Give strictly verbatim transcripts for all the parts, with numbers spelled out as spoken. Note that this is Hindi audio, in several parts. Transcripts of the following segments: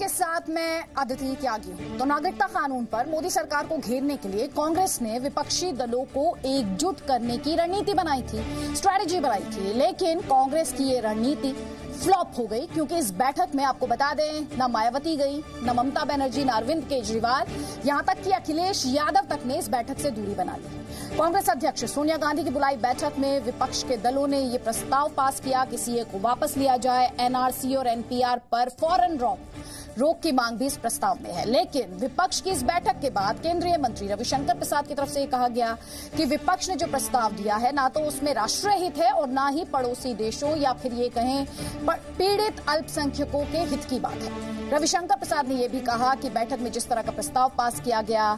आपके साथ मैं अदिति त्यागी हूं। तो नागरिकता कानून पर मोदी सरकार को घेरने के लिए कांग्रेस ने विपक्षी दलों को एकजुट करने की रणनीति बनाई थी, स्ट्रैटेजी बनाई थी, लेकिन कांग्रेस की ये रणनीति फ्लॉप हो गई क्योंकि इस बैठक में आपको बता दें न मायावती गई, न ममता बनर्जी, न अरविंद केजरीवाल, यहां तक कि अखिलेश यादव तक ने इस बैठक से दूरी बना ली। कांग्रेस अध्यक्ष सोनिया गांधी की बुलाई बैठक में विपक्ष के दलों ने ये प्रस्ताव पास किया कि सीएए को वापस लिया जाए, एनआरसी और एनपीआर पर फौरन रोक रोक की मांग भी इस प्रस्ताव में है। लेकिन विपक्ष की इस बैठक के बाद केंद्रीय मंत्री रविशंकर प्रसाद की तरफ से कहा गया कि विपक्ष ने जो प्रस्ताव दिया है ना तो उसमें राष्ट्रीय हित है और ना ही पड़ोसी देशों या फिर ये कहें पीड़ित अल्पसंख्यकों के हित की बात है। रविशंकर प्रसाद ने यह भी कहा कि बैठक में जिस तरह का प्रस्ताव पास किया गया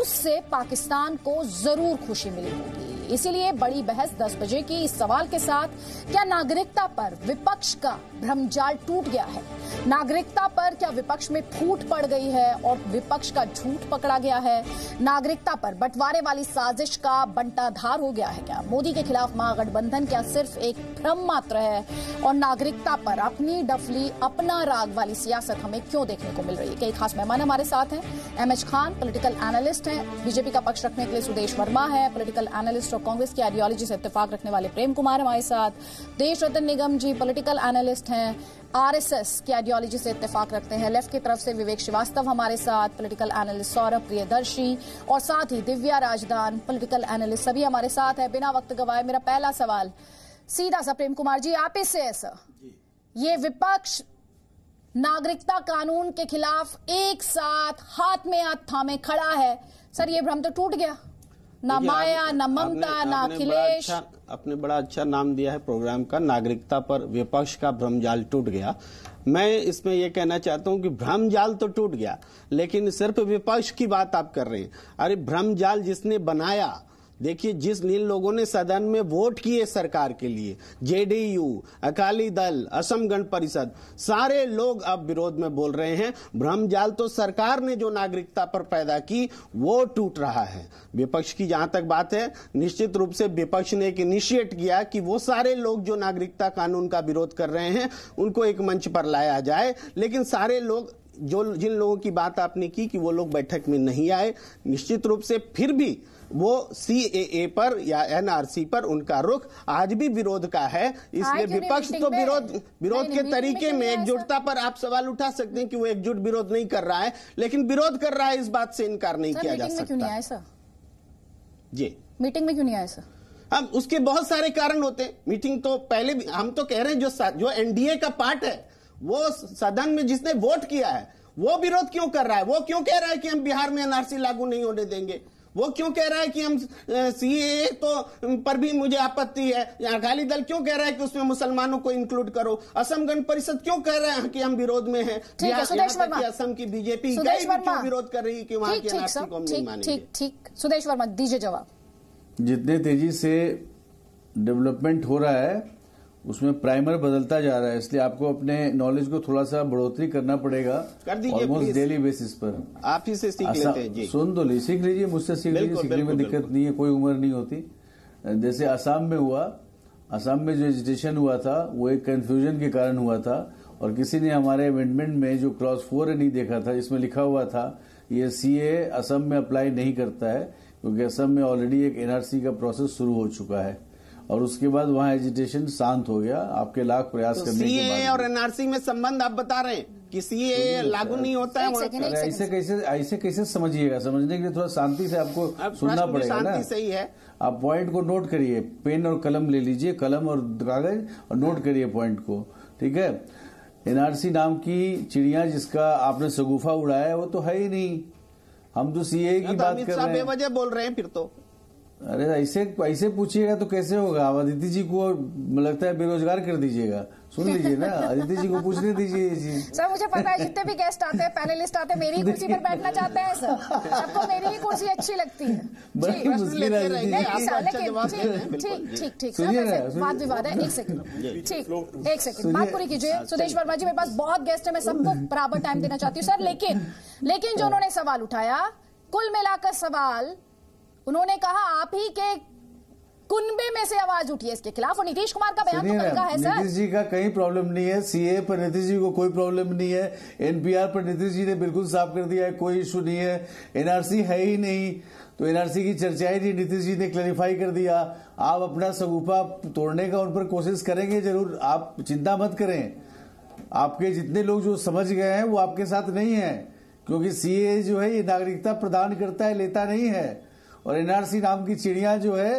उससे पाकिस्तान को जरूर खुशी मिली होगी, इसीलिए बड़ी बहस दस बजे की। इस सवाल के साथ क्या नागरिकता पर विपक्ष का भ्रमजाल टूट गया है, नागरिकता पर क्या विपक्ष में फूट पड़ गई है और विपक्ष का झूठ पकड़ा गया है, नागरिकता पर बंटवारे वाली साजिश का बंटाधार हो गया है क्या, मोदी के खिलाफ महागठबंधन क्या सिर्फ एक भ्रम मात्र है और नागरिकता पर अपनी डफली अपना राग वाली सियासत हमें क्यों देखने को मिल रही है। कई खास मेहमान हमारे साथ हैं, एमएच खान पॉलिटिकल एनालिस्ट हैं, बीजेपी का पक्ष रखने के लिए सुदेश वर्मा है पॉलिटिकल एनालिस्ट और कांग्रेस की आइडियोलॉजी से इत्तेफाक रखने वाले प्रेम कुमार हमारे साथ, देश रतन निगम जी पॉलिटिकल एनालिस्ट हैं, आरएसएस की आइडियोलॉजी से इत्तेफाक रखते हैं, लेफ्ट की तरफ से विवेक श्रीवास्तव हमारे साथ पॉलिटिकल एनालिस्ट, सौरभ प्रियदर्शी और साथ ही दिव्या राजदान पॉलिटिकल एनालिस्ट सभी हमारे साथ हैं। बिना वक्त गवाए मेरा पहला सवाल सीधा सा प्रेम कुमार जी आप इससे है सर, ये विपक्ष नागरिकता कानून के खिलाफ एक साथ हाथ में हाथ थामे खड़ा है, सर ये भ्रम तो टूट गया ना, माया ना ममता ना अखिलेश। आपने बड़ा अच्छा नाम दिया है प्रोग्राम का, नागरिकता पर विपक्ष का भ्रमजाल टूट गया। मैं इसमें यह कहना चाहता हूं कि भ्रमजाल तो टूट गया लेकिन सिर्फ विपक्ष की बात आप कर रहे हैं। अरे भ्रमजाल जिसने बनाया, देखिए जिस जिन लोगों ने सदन में वोट किए सरकार के लिए, जेडीयू, अकाली दल, असम गण परिषद, सारे लोग अब विरोध में बोल रहे हैं। भ्रमजाल तो सरकार ने जो नागरिकता पर पैदा की वो टूट रहा है। विपक्ष की जहां तक बात है, निश्चित रूप से विपक्ष ने एक इनिशिएट किया कि वो सारे लोग जो नागरिकता कानून का विरोध कर रहे हैं उनको एक मंच पर लाया जाए, लेकिन सारे लोग जो जिन लोगों की बात आपने की कि वो लोग बैठक में नहीं आए, निश्चित रूप से फिर भी वो सीएए पर या एनआरसी पर उनका रुख आज भी विरोध का है। इसलिए विपक्ष तो विरोध विरोध के तरीके में एकजुटता पर आप सवाल उठा सकते हैं कि वो एकजुट विरोध नहीं कर रहा है लेकिन विरोध कर रहा है, इस बात से इनकार नहीं किया जा सकता। जी मीटिंग में क्यों नहीं आया सर? हम उसके बहुत सारे कारण होते हैं। मीटिंग तो पहले भी हम तो कह रहे हैं, जो जो एनडीए का पार्ट है वो सदन में जिसने वोट किया है वो विरोध क्यों कर रहा है, वो क्यों कह रहा है कि हम बिहार में एनआरसी लागू नहीं होने देंगे, वो क्यों कह रहा है कि हम सीएए तो पर भी मुझे आपत्ति है, अकाली दल क्यों कह रहा है कि उसमें मुसलमानों को इंक्लूड करो, असम गण परिषद क्यों कह रहा है कि हम विरोध में हैं, है असम की बीजेपी क्यों विरोध कर रही है कि वहां की एनआरसी को हम नहीं मानेंगे। ठीक ठीक सुदेश वर्मा दीजिए जवाब। जितने तेजी से डेवलपमेंट हो रहा है उसमें प्राइमर बदलता जा रहा है, इसलिए आपको अपने नॉलेज को थोड़ा सा बढ़ोतरी करना पड़ेगा ऑलमोस्ट डेली बेसिस पर। आप ही से सीख लेते हैं जी। सुन तो लीजिए, सीख लीजिए, मुझसे सीख लीजिए, सीखने में दिक्कत नहीं है, कोई उम्र नहीं होती। जैसे असम में हुआ, असम में जो एजिटेशन हुआ था वो एक कंफ्यूजन के कारण हुआ था और किसी ने हमारे अमेंडमेंट में जो क्लॉज फोर है नहीं देखा था, इसमें लिखा हुआ था ये सीए असम में अप्लाई नहीं करता है क्योंकि असम में ऑलरेडी एक एनआरसी का प्रोसेस शुरू हो चुका है और उसके बाद वहाँ एजिटेशन शांत हो गया आपके लाख प्रयास तो करने के बाद। सीए और एनआरसी में संबंध आप बता रहे हैं कि सीए लागू नहीं होता है, ऐसे कैसे ऐसे कैसे समझिएगा। समझने के लिए थोड़ा शांति से आपको सुनना पड़ेगा ना, सही है। आप पॉइंट को नोट करिए, पेन और कलम ले लीजिए, कलम और कागज, और नोट करिए पॉइंट को, ठीक है। एनआरसी नाम की चिड़िया जिसका आपने शगुफा उड़ाया वो तो है ही नहीं। हम तो सीए की बात कर रहे हैं, बेवजह बोल रहे हैं फिर तो। अरे ऐसे ऐसे पूछिएगा तो कैसे होगा। आप अदिति जी को लगता है बेरोजगार कर दीजिएगा, सुन लीजिए ना, अदिति जी को पूछने दीजिए जी। सर मुझे पता है जितने भी गेस्ट आते हैं, पैनलिस्ट आते हैं, मेरी ही कुर्सी पर बैठना चाहते हैं सर, सबको मेरी ही कुर्सी अच्छी लगती है। बड़ी मुश्किल है ठीक ठीक ठीक बात विवाद है, एक सेकंड ठीक एक सेकंड बात पूरी कीजिए सुदेश वर्मा जी। मेरे पास बहुत गेस्ट है, मैं सबको बराबर टाइम देना चाहती हूँ सर, लेकिन लेकिन जो उन्होंने सवाल उठाया कुल मिलाकर सवाल, उन्होंने कहा आप ही के कुनबे में से आवाज उठी है इसके खिलाफ, और नीतीश कुमार का बयान तो गंदा है सर। नीतीश जी का कहीं प्रॉब्लम नहीं है, सीएए पर नीतीश जी को कोई प्रॉब्लम नहीं है, एनपीआर पर नीतीश जी ने बिल्कुल साफ कर दिया है कोई इश्यू नहीं है, एनआरसी है ही नहीं तो एनआरसी की चर्चा ही नहीं, नीतीश जी ने क्लैरिफाई कर दिया। आप अपना सगुफा तोड़ने का उन पर कोशिश करेंगे जरूर, आप चिंता मत करें, आपके जितने लोग जो समझ गए हैं वो आपके साथ नहीं है, क्योंकि सीएए जो है ये नागरिकता प्रदान करता है, लेता नहीं है, और एनआरसी नाम की चिड़िया जो है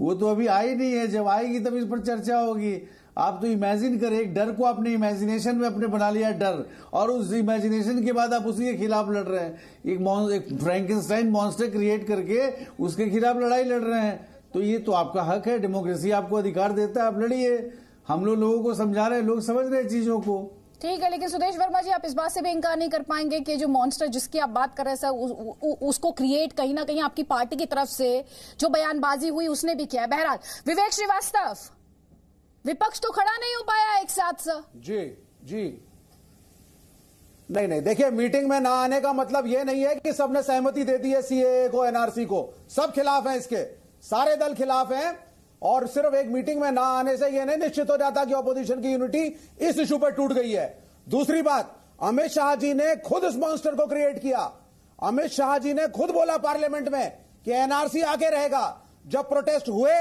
वो तो अभी आई नहीं है, जब आएगी तब इस पर चर्चा होगी। आप तो इमेजिन करें, एक डर को आपने इमेजिनेशन में अपने बना लिया डर, और उस इमेजिनेशन के बाद आप उसी के खिलाफ लड़ रहे हैं, एक, एक फ्रैंकनस्टाइन मॉन्स्टर क्रिएट करके उसके खिलाफ लड़ाई लड़ रहे हैं। तो ये तो आपका हक है, डेमोक्रेसी आपको अधिकार देता है, आप लड़िए। हम लोग लोगों को समझा रहे हैं, लोग समझ रहे हैं चीजों को, ठीक है। लेकिन सुदेश वर्मा जी, आप इस बात से भी इंकार नहीं कर पाएंगे कि जो मॉन्स्टर जिसकी आप बात कर रहे हैं सर, उ, उ, उसको क्रिएट कहीं ना कहीं आपकी पार्टी की तरफ से जो बयानबाजी हुई उसने भी किया है। बहरहाल विवेक श्रीवास्तव, विपक्ष तो खड़ा नहीं हो पाया एक साथ सर। जी जी नहीं नहीं, देखिए मीटिंग में ना आने का मतलब यह नहीं है कि सबने सहमति दे दी है सीएए को, एनआरसी को, सब खिलाफ है इसके, सारे दल खिलाफ है, और सिर्फ एक मीटिंग में ना आने से यह नहीं निश्चित हो जाता कि ऑपोजिशन की यूनिटी इस इशू पर टूट गई है। दूसरी बात, अमित शाह जी ने खुद इस मॉन्स्टर को क्रिएट किया। अमित शाह जी ने खुद बोला पार्लियामेंट में कि एनआरसी आगे रहेगा। जब प्रोटेस्ट हुए,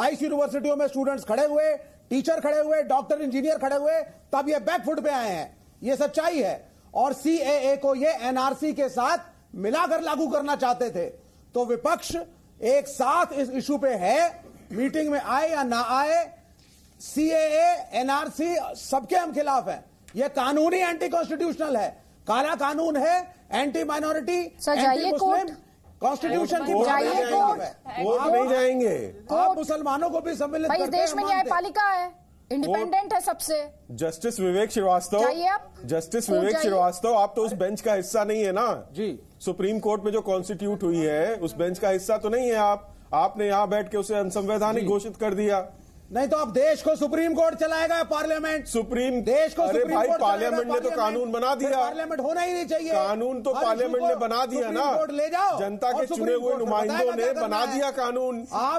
बाईस यूनिवर्सिटियों में स्टूडेंट्स खड़े हुए, टीचर खड़े हुए, डॉक्टर इंजीनियर खड़े हुए, तब ये बैकफुट पे आए हैं, ये सच्चाई है। और सीएए को ये एनआरसी के साथ मिलाकर लागू करना चाहते थे। तो विपक्ष एक साथ इस इशू पे है, मीटिंग में आए या ना आए, सीएए एनआरसी सबके हम खिलाफ हैं। यह कानूनी एंटी कॉन्स्टिट्यूशनल है, काला कानून है, anti minority, anti Muslim, constitution की आप नहीं जाएंगे, आप मुसलमानों को भी सम्मिलित करते हैं। देश में न्यायपालिका है, इंडिपेंडेंट है सबसे। जस्टिस विवेक श्रीवास्तव, जस्टिस विवेक श्रीवास्तव, आप तो उस बेंच का हिस्सा नहीं है ना जी, सुप्रीम कोर्ट में जो कॉन्स्टिट्यूट हुई है उस बेंच का हिस्सा तो नहीं है आप, आपने यहाँ बैठ के उसे असंवैधानिक घोषित कर दिया। नहीं तो आप देश को सुप्रीम कोर्ट चलाएगा पार्लियामेंट, सुप्रीम देश को। अरे सुप्रीम भाई, पार्लियामेंट ने तो कानून बना दिया, पार्लियामेंट होना ही नहीं चाहिए, कानून तो पार्लियामेंट ने बना दिया ना, ले जाओ जनता के चुने हुए नुमाइंदों ने बना दिया कानून,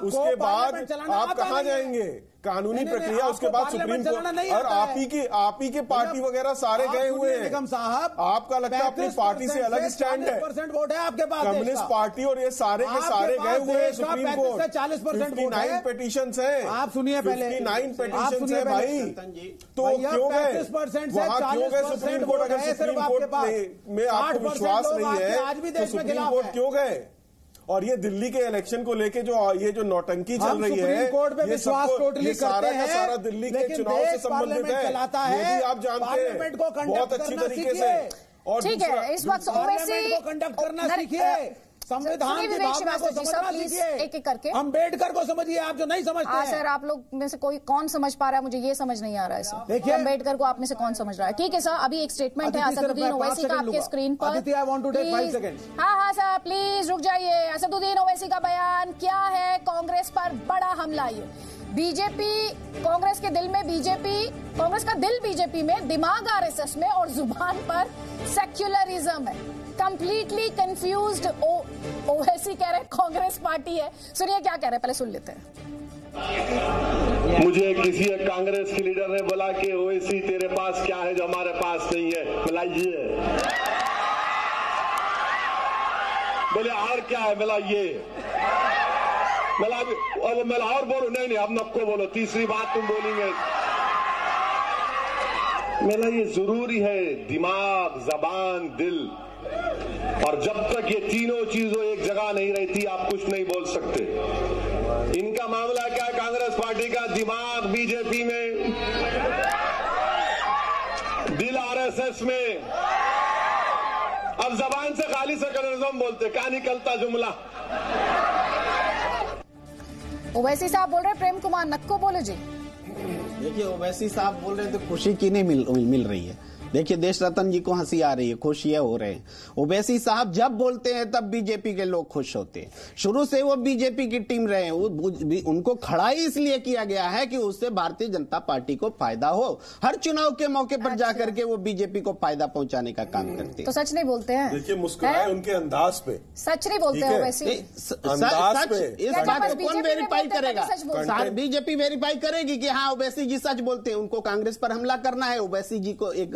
उसके बाद आप कहाँ जाएंगे? कानूनी प्रक्रिया, उसके बाद सुप्रीम कोर्ट, और आप ही की आप ही के पार्टी वगैरह सारे गए हुए हैं। निगम साहब, आपका लगता है अपनी पार्टी से अलग स्टैंड है, वोट है आपके पास, कम्युनिस्ट पार्टी और ये सारे के सारे गए हुए हैं सुप्रीम कोर्ट, चालीस परसेंट नाइन पिटीशन है, आप सुनिए पहले, नाइन पिटीशन है भाई, तो क्यों गए वहाँ, क्यों गए सुप्रीम कोर्ट? अगर सुप्रीम कोर्ट में आपको विश्वास नहीं है तो सुप्रीम कोर्ट क्यों गए? और ये दिल्ली के इलेक्शन को लेके जो ये जो नौटंकी चल रही है, सुप्रीम कोर्ट में विश्वास टोटली सारा का सारा दिल्ली के चुनाव से संबंधित है, ये भी आप जानते हैं बहुत अच्छी तरीके से। और ठीक है, इस वक्त पार्लियामेंट को कंडक्ट करना सीखिए, संविधान की भावना को समझना सीखिए, एक एक करके अम्बेडकर को समझिए, आप जो नहीं समझते हैं। सर, आप लोग में से कोई कौन समझ पा रहा है? मुझे ये समझ नहीं आ रहा है सर, देखिए अम्बेडकर को आप में से कौन समझ रहा है? ठीक है सर, अभी एक स्टेटमेंट है असदुद्दीन ओवैसी का आपके स्क्रीन पर। Aditi, I want to take five seconds. हाँ हाँ सर, प्लीज रुक जाइए। असदुद्दीन ओवैसी का बयान क्या है? कांग्रेस पर बड़ा हमला, ये बीजेपी कांग्रेस के दिल में, बीजेपी कांग्रेस का दिल बीजेपी में, दिमाग आरएसएस में, और जुबान पर सेक्युलरिज्म है। कंप्लीटली कंफ्यूज्ड ओवैसी कह रहे कांग्रेस पार्टी है। सुनिए क्या कह रहे हैं, पहले सुन लेते हैं। मुझे किसी एक कांग्रेस के लीडर ने बोला कि ओवैसी तेरे पास क्या है जो हमारे पास नहीं है, मिलाइए। बोले और क्या है, मिलाइए, मिला और मिला और बोलो, नहीं नहीं हम आपको बोलो, तीसरी बात तुम बोलेंगे, मेरा ये जरूरी है दिमाग, जबान, दिल, और जब तक ये तीनों चीजों एक जगह नहीं रहती आप कुछ नहीं बोल सकते। इनका मामला क्या है? कांग्रेस पार्टी का दिमाग बीजेपी में, दिल आरएसएस में, अब जबान से खाली सेक्युलरिज्म बोलते, क्या निकलता जुमला? ओवैसी साहब बोल रहे, प्रेम कुमार नक्को बोले जी। देखिए ओवैसी साहब बोल रहे हैं तो खुशी की नहीं मिल, मिल रही है, देखिए देश रतन जी को हंसी आ रही है, खुश ये हो रहे हैं। ओवैसी साहब जब बोलते हैं तब बीजेपी के लोग खुश होते हैं, शुरू से वो बीजेपी की टीम रहे हैं। उनको खड़ा ही इसलिए किया गया है कि उससे भारतीय जनता पार्टी को फायदा हो। हर चुनाव के मौके पर जा करके वो बीजेपी को फायदा पहुंचाने का काम करते हैं। तो सच नहीं बोलते हैं, देखिए मुस्कुराए उनके अंदाज पे, सच नहीं बोलते हैं ओवैसी। इस बात को कौन वेरीफाई करेगा? बीजेपी वेरीफाई करेगी कि हाँ ओवैसी जी सच बोलते हैं, उनको कांग्रेस पर हमला करना है, ओवैसी जी को एक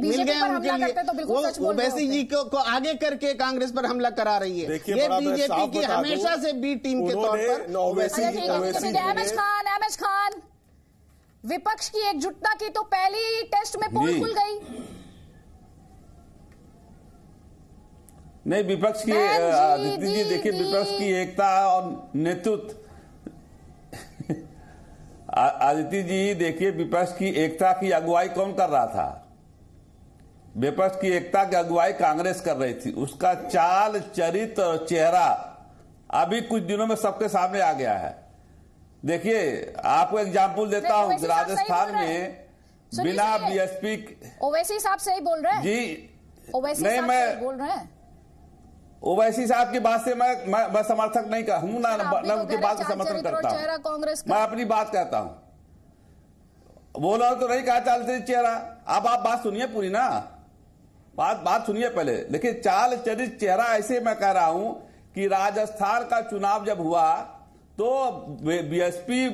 मिल गए उनके लिए, वो ओवैसी जी को आगे करके कांग्रेस पर हमला करा रही है। ये बीजेपी की हमेशा से बी टीम के तौर पर ओवैसी जी का। एमएच खान, एमएच खान, विपक्ष की एकजुटता की तो पहली टेस्ट में पोल खुल गई। नहीं, विपक्ष की अदिति जी, जी देखिए विपक्ष की एकता और नेतृत्व, अदिति जी देखिए विपक्ष की एकता की अगुवाई कौन कर रहा था? विपक्ष की एकता की अगुवाई कांग्रेस कर रही थी। उसका चाल, चरित्र और चेहरा अभी कुछ दिनों में सबके सामने आ गया है। देखिए आपको एग्जाम्पल देता हूं, राजस्थान में बिना बीएसपी। ओवैसी साहब सही बोल रहे हैं जी, ओवैसी साहब बोल रहे हैं। ओवैसी साहब की बात से मैं मैं, मैं समर्थक नहीं कर हूं ना, मैं उनकी बात का समर्थन करता हूं। मैं अपनी बात कहता हूं, बोल रहा हूं तो नहीं कहा चालते चेहरा। अब आप बात सुनिए पूरी ना, बात बात सुनिए पहले। देखिए चाल, चरित्र, चेहरा, ऐसे मैं कह रहा हूं कि राजस्थान का चुनाव जब हुआ तो बीएसपी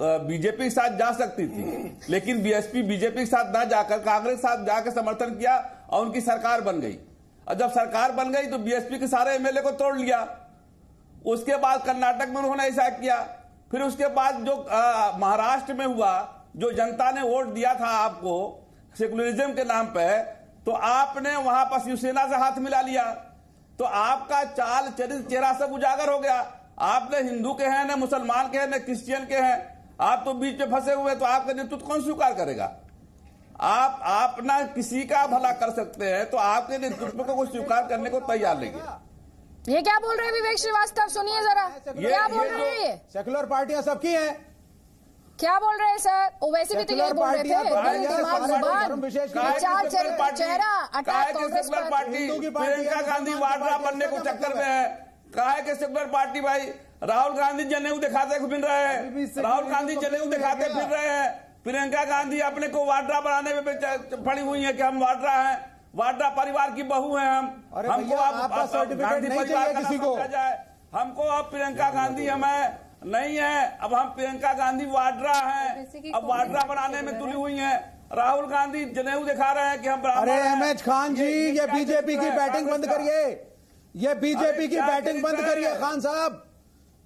बीजेपी के साथ जा सकती थी, लेकिन बीएसपी बीजेपी के साथ ना जाकर कांग्रेस के साथ जाकर समर्थन किया और उनकी सरकार बन गई। और जब सरकार बन गई तो बीएसपी के सारे एमएलए को तोड़ लिया। उसके बाद कर्नाटक में उन्होंने ऐसा किया। फिर उसके बाद जो महाराष्ट्र में हुआ, जो जनता ने वोट दिया था आपको सेकुलरिज्म के नाम पे, तो आपने वहां पर शिवसेना से हाथ मिला लिया। तो आपका चाल, चरित्र, चेहरा सब उजागर हो गया। आप न हिंदू के हैं, न मुसलमान के हैं, न क्रिश्चियन के हैं, आप तो बीच में फंसे हुए। तो आपका नेतृत्व कौन स्वीकार करेगा? आप आप ना किसी का भला कर सकते हैं, तो आपके नेतृत्व को स्वीकार करने को तैयार नहीं है। ये क्या बोल रहे हैं विवेक श्रीवास्तव, सुनिए जरा, क्या बोल रहे हैं? ये सेकुलर पार्टियां सबकी हैं, क्या बोल रहे हैं सर? ओवैसी भी तो यही बोल रहे थे, चाल, चेहरा, अटैक कांग्रेस पार्टी। प्रियंका गांधी वाड्रा बनने को चक्कर में है, कहा है कि सेकुलर पार्टी। भाई राहुल गांधी जनेऊ दिखाते फिर रहे हैं, राहुल गांधी जनेऊ दिखाते फिर रहे हैं। प्रियंका गांधी अपने को वाड्रा बनाने में पड़ी हुई है कि हम वाड्रा हैं, वाड्रा परिवार की बहू हैं हम। हमको आप गांधी परिवार किसी को जाए, हमको अब प्रियंका गांधी हमें नहीं है, अब हम प्रियंका गांधी वाड्रा हैं। अब वाड्रा बनाने में तुली हुई है। राहुल गांधी जनेऊ दिखा रहे हैं कि हम। अरे एमएच खान जी, ये बीजेपी की बैटिंग बंद करिए, ये बीजेपी की बैटिंग बंद करिए खान साहब,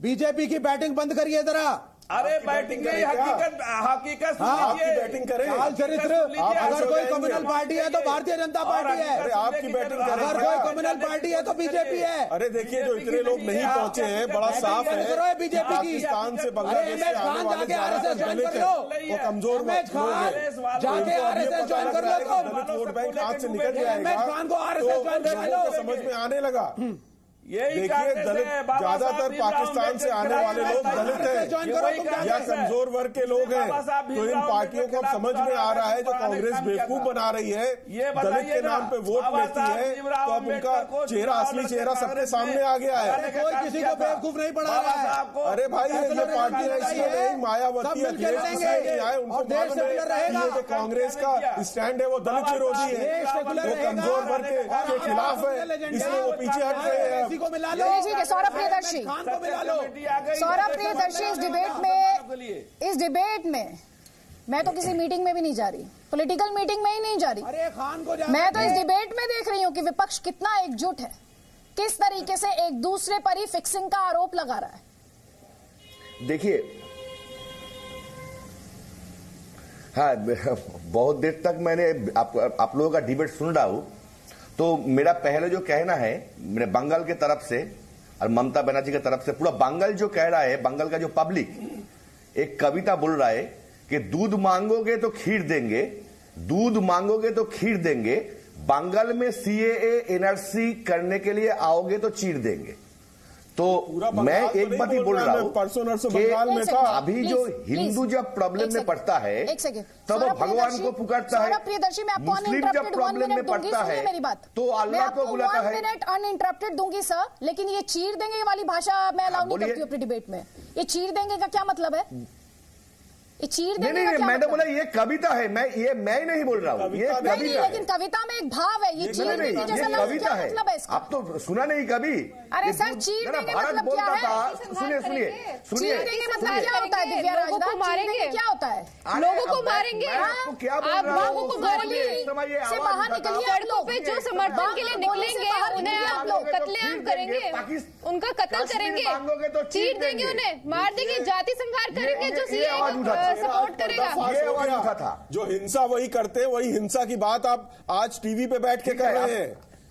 बीजेपी की बैटिंग बंद करिए जरा। अरे बैटिंग नहीं, हकीकत हकीकत लीजिए, बैटिंग करें। हाल चरित्र, अगर कोई कम्युनल पार्टी है तो भारतीय जनता पार्टी है। अरे आपकी बैटिंग, अगर कोई कम्युनल पार्टी है तो बीजेपी है। अरे देखिए जो इतने लोग नहीं पहुंचे हैं, बड़ा साफ है बीजेपी की। पाकिस्तान से बांग्लादेश से आने वाले आरएसएस ज्वाइन कर लो, वो कमजोर लोग जाके आरएसएस ज्वाइन कर लो, तो वोट बैंक हाथ से निकल जाएगा। खान को आरएसएस ज्वाइन कर लो, समझ में आने लगा। देखिए दलित, ज्यादातर पाकिस्तान से आने वाले लोग दलित हैं या कमजोर वर्ग के लोग हैं, तो इन पार्टियों को समझ में आ रहा है जो कांग्रेस बेवकूफ बना रही है, दलित के नाम पे वोट लेती है, तो अब उनका चेहरा, असली चेहरा सबके सामने आ गया है। कोई किसी को बेवकूफ नहीं बना रहा है। अरे भाई ये पार्टी ऐसी है, मायावती उनको, कांग्रेस का स्टैंड है वो दलित विरोधी है, वो कमजोर वर्ग के खिलाफ है, इसलिए वो पीछे हट रहे हैं। को मिला लो, सौरभ प्रियदर्शी को मिला लो। सौरभ प्रियदर्शी इस डिबेट में, इस डिबेट में मैं तो किसी मीटिंग में भी नहीं जा रही, पॉलिटिकल मीटिंग में ही नहीं जा रही। अरे खान को जा, मैं तो इस डिबेट में देख रही हूँ कि विपक्ष कितना एकजुट है, किस तरीके से एक दूसरे पर ही फिक्सिंग का आरोप लगा रहा है। देखिए हाँ, बहुत देर तक मैंने आप, आप लोगों का डिबेट सुन रहा हूँ, तो मेरा पहले जो कहना है, मेरे बंगाल के तरफ से और ममता बनर्जी के तरफ से पूरा बंगाल जो कह रहा है, बंगाल का जो पब्लिक एक कविता बोल रहा है कि दूध मांगोगे तो खीर देंगे, दूध मांगोगे तो खीर देंगे, बंगाल में सीएए एनआरसी करने के लिए आओगे तो चीर देंगे। तो मैं एक बात ही बोल रहा हूँ, परसों नरसों बंगाल में था। अभी जो हिंदू जब प्रॉब्लम में पड़ता है तब भगवान को पुकारता है, मुस्लिम जब प्रॉब्लम में पड़ता है तो अल्लाह को बुलाता है। अनइंटरप्टेड दूंगी सर, लेकिन ये चीर देंगे वाली भाषा मैं अलाउ नहीं करती हूँ अपनी डिबेट में। ये चीर देंगे का क्या मतलब है? चीर देने नहीं, नहीं, नहीं, मैंने बोला ये कविता है, मैं ये मैं नहीं बोल रहा हूँ, ये कविता है। लेकिन कविता में एक भाव है, ये चीर देने जैसा कविता है। आप तो सुना नहीं कभी। अरे सर चीर देने मतलब क्या है? सुनिए सुनिए सुनिए चीर मतलब क्या होता है? दिव्या राजदान मारेंगे क्या होता है? लोगों को मारेंगे, आप लोगों को मारेंगे, बाहर निकलिए, सड़कों पे जो समर्थन के लिए निकलेंगे उन्हें आप लोग कत्लेआम करेंगे, उनका कत्ल करेंगे, चीर देंगे, उन्हें मार देंगे, जाति संहार करेंगे। जो सीएए सपोर्ट करेगा ये आवाज उठा था, जो हिंसा वही करते हैं, वही हिंसा की बात आप आज टीवी पे बैठ के कर रहे हैं।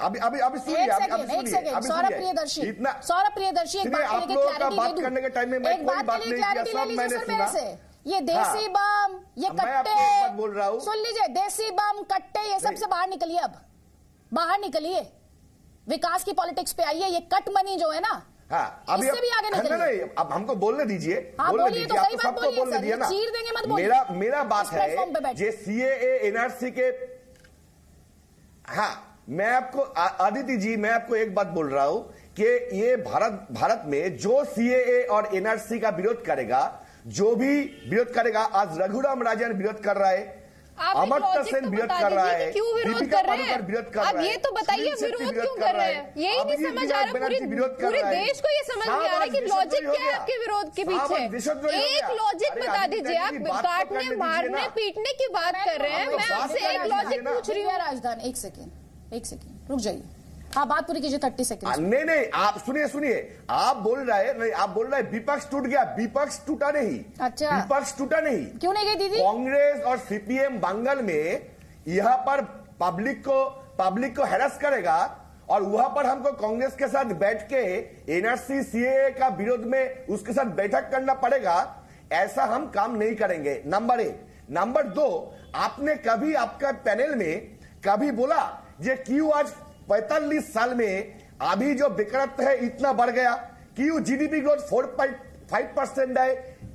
अभी अभी अभी सुनिए, एक सेकंड सौरभ प्रियदर्शी, इतना सौरभ प्रियदर्शी एक बात के लिए क्लैरिटी बात करने के टाइम में मैं कोई बात नहीं किया, सब मैंने सुना। ये देसी बम, ये कट्टे बोल रहा हूँ, सुन लीजिए, देसी बम कट्टे ये सबसे बाहर निकलिए, अब बाहर निकलिए, विकास की पॉलिटिक्स पे आइए। ये कट मनी जो है ना, हाँ, अभी इससे भी आगे नहीं, नहीं अब हमको बोलने दीजिए, हाँ, बोलने दीजिए, तो आपको सबको बोलने दिया ना, चीर देंगे मत बोलिए। मेरा मेरा बात है जे सीएए एनआरसी के, हाँ मैं आपको अदिति जी मैं आपको एक बात बोल रहा हूँ कि ये भारत भारत में जो सीएए और एनआरसी का विरोध करेगा, जो भी विरोध करेगा, आज रघुराम राजन विरोध कर रहा है, अमर्त्य सेन विरोध कर रहा है, क्यों विरोध कर रहे हैं विरोध कर रहा है, ये तो बताइए विरोध क्यों कर रहे हैं? यही नहीं समझ आ रहा है, पूरे देश को ये समझ नहीं आ रहा है कि लॉजिक क्या है आपके विरोध के पीछे। एक लॉजिक बता दीजिए, आप काटने मारने पीटने की बात कर रहे हैं, मैं आपसे एक लॉजिक पूछ रही हूँ। राजधानी एक सेकेंड एक सेकेंड रुक जाइए, आप बात पूरी कीजिए, थर्टी सेकेंड। नहीं नहीं आप सुनिए सुनिए, आप बोल रहा है नहीं, आप बोल रहे हैं विपक्ष टूट गया, विपक्ष टूटा नहीं। अच्छा विपक्ष टूटा नहीं, क्यों नहीं गई दीदी? कांग्रेस और सीपीएम बंगाल में यहाँ पर पब्लिक को पब्लिक को हैरस करेगा और वहाँ पर हमको कांग्रेस के साथ बैठ के एनआरसी सीएए का विरोध में उसके साथ बैठक करना पड़ेगा, ऐसा हम काम नहीं करेंगे। नंबर एक। नंबर दो, आपने कभी आपका पैनल में कभी बोला ये क्यों आज पैंतालीस साल में अभी जो बेकारत्व है इतना बढ़ गया, क्यों GDP growth four point five percent है,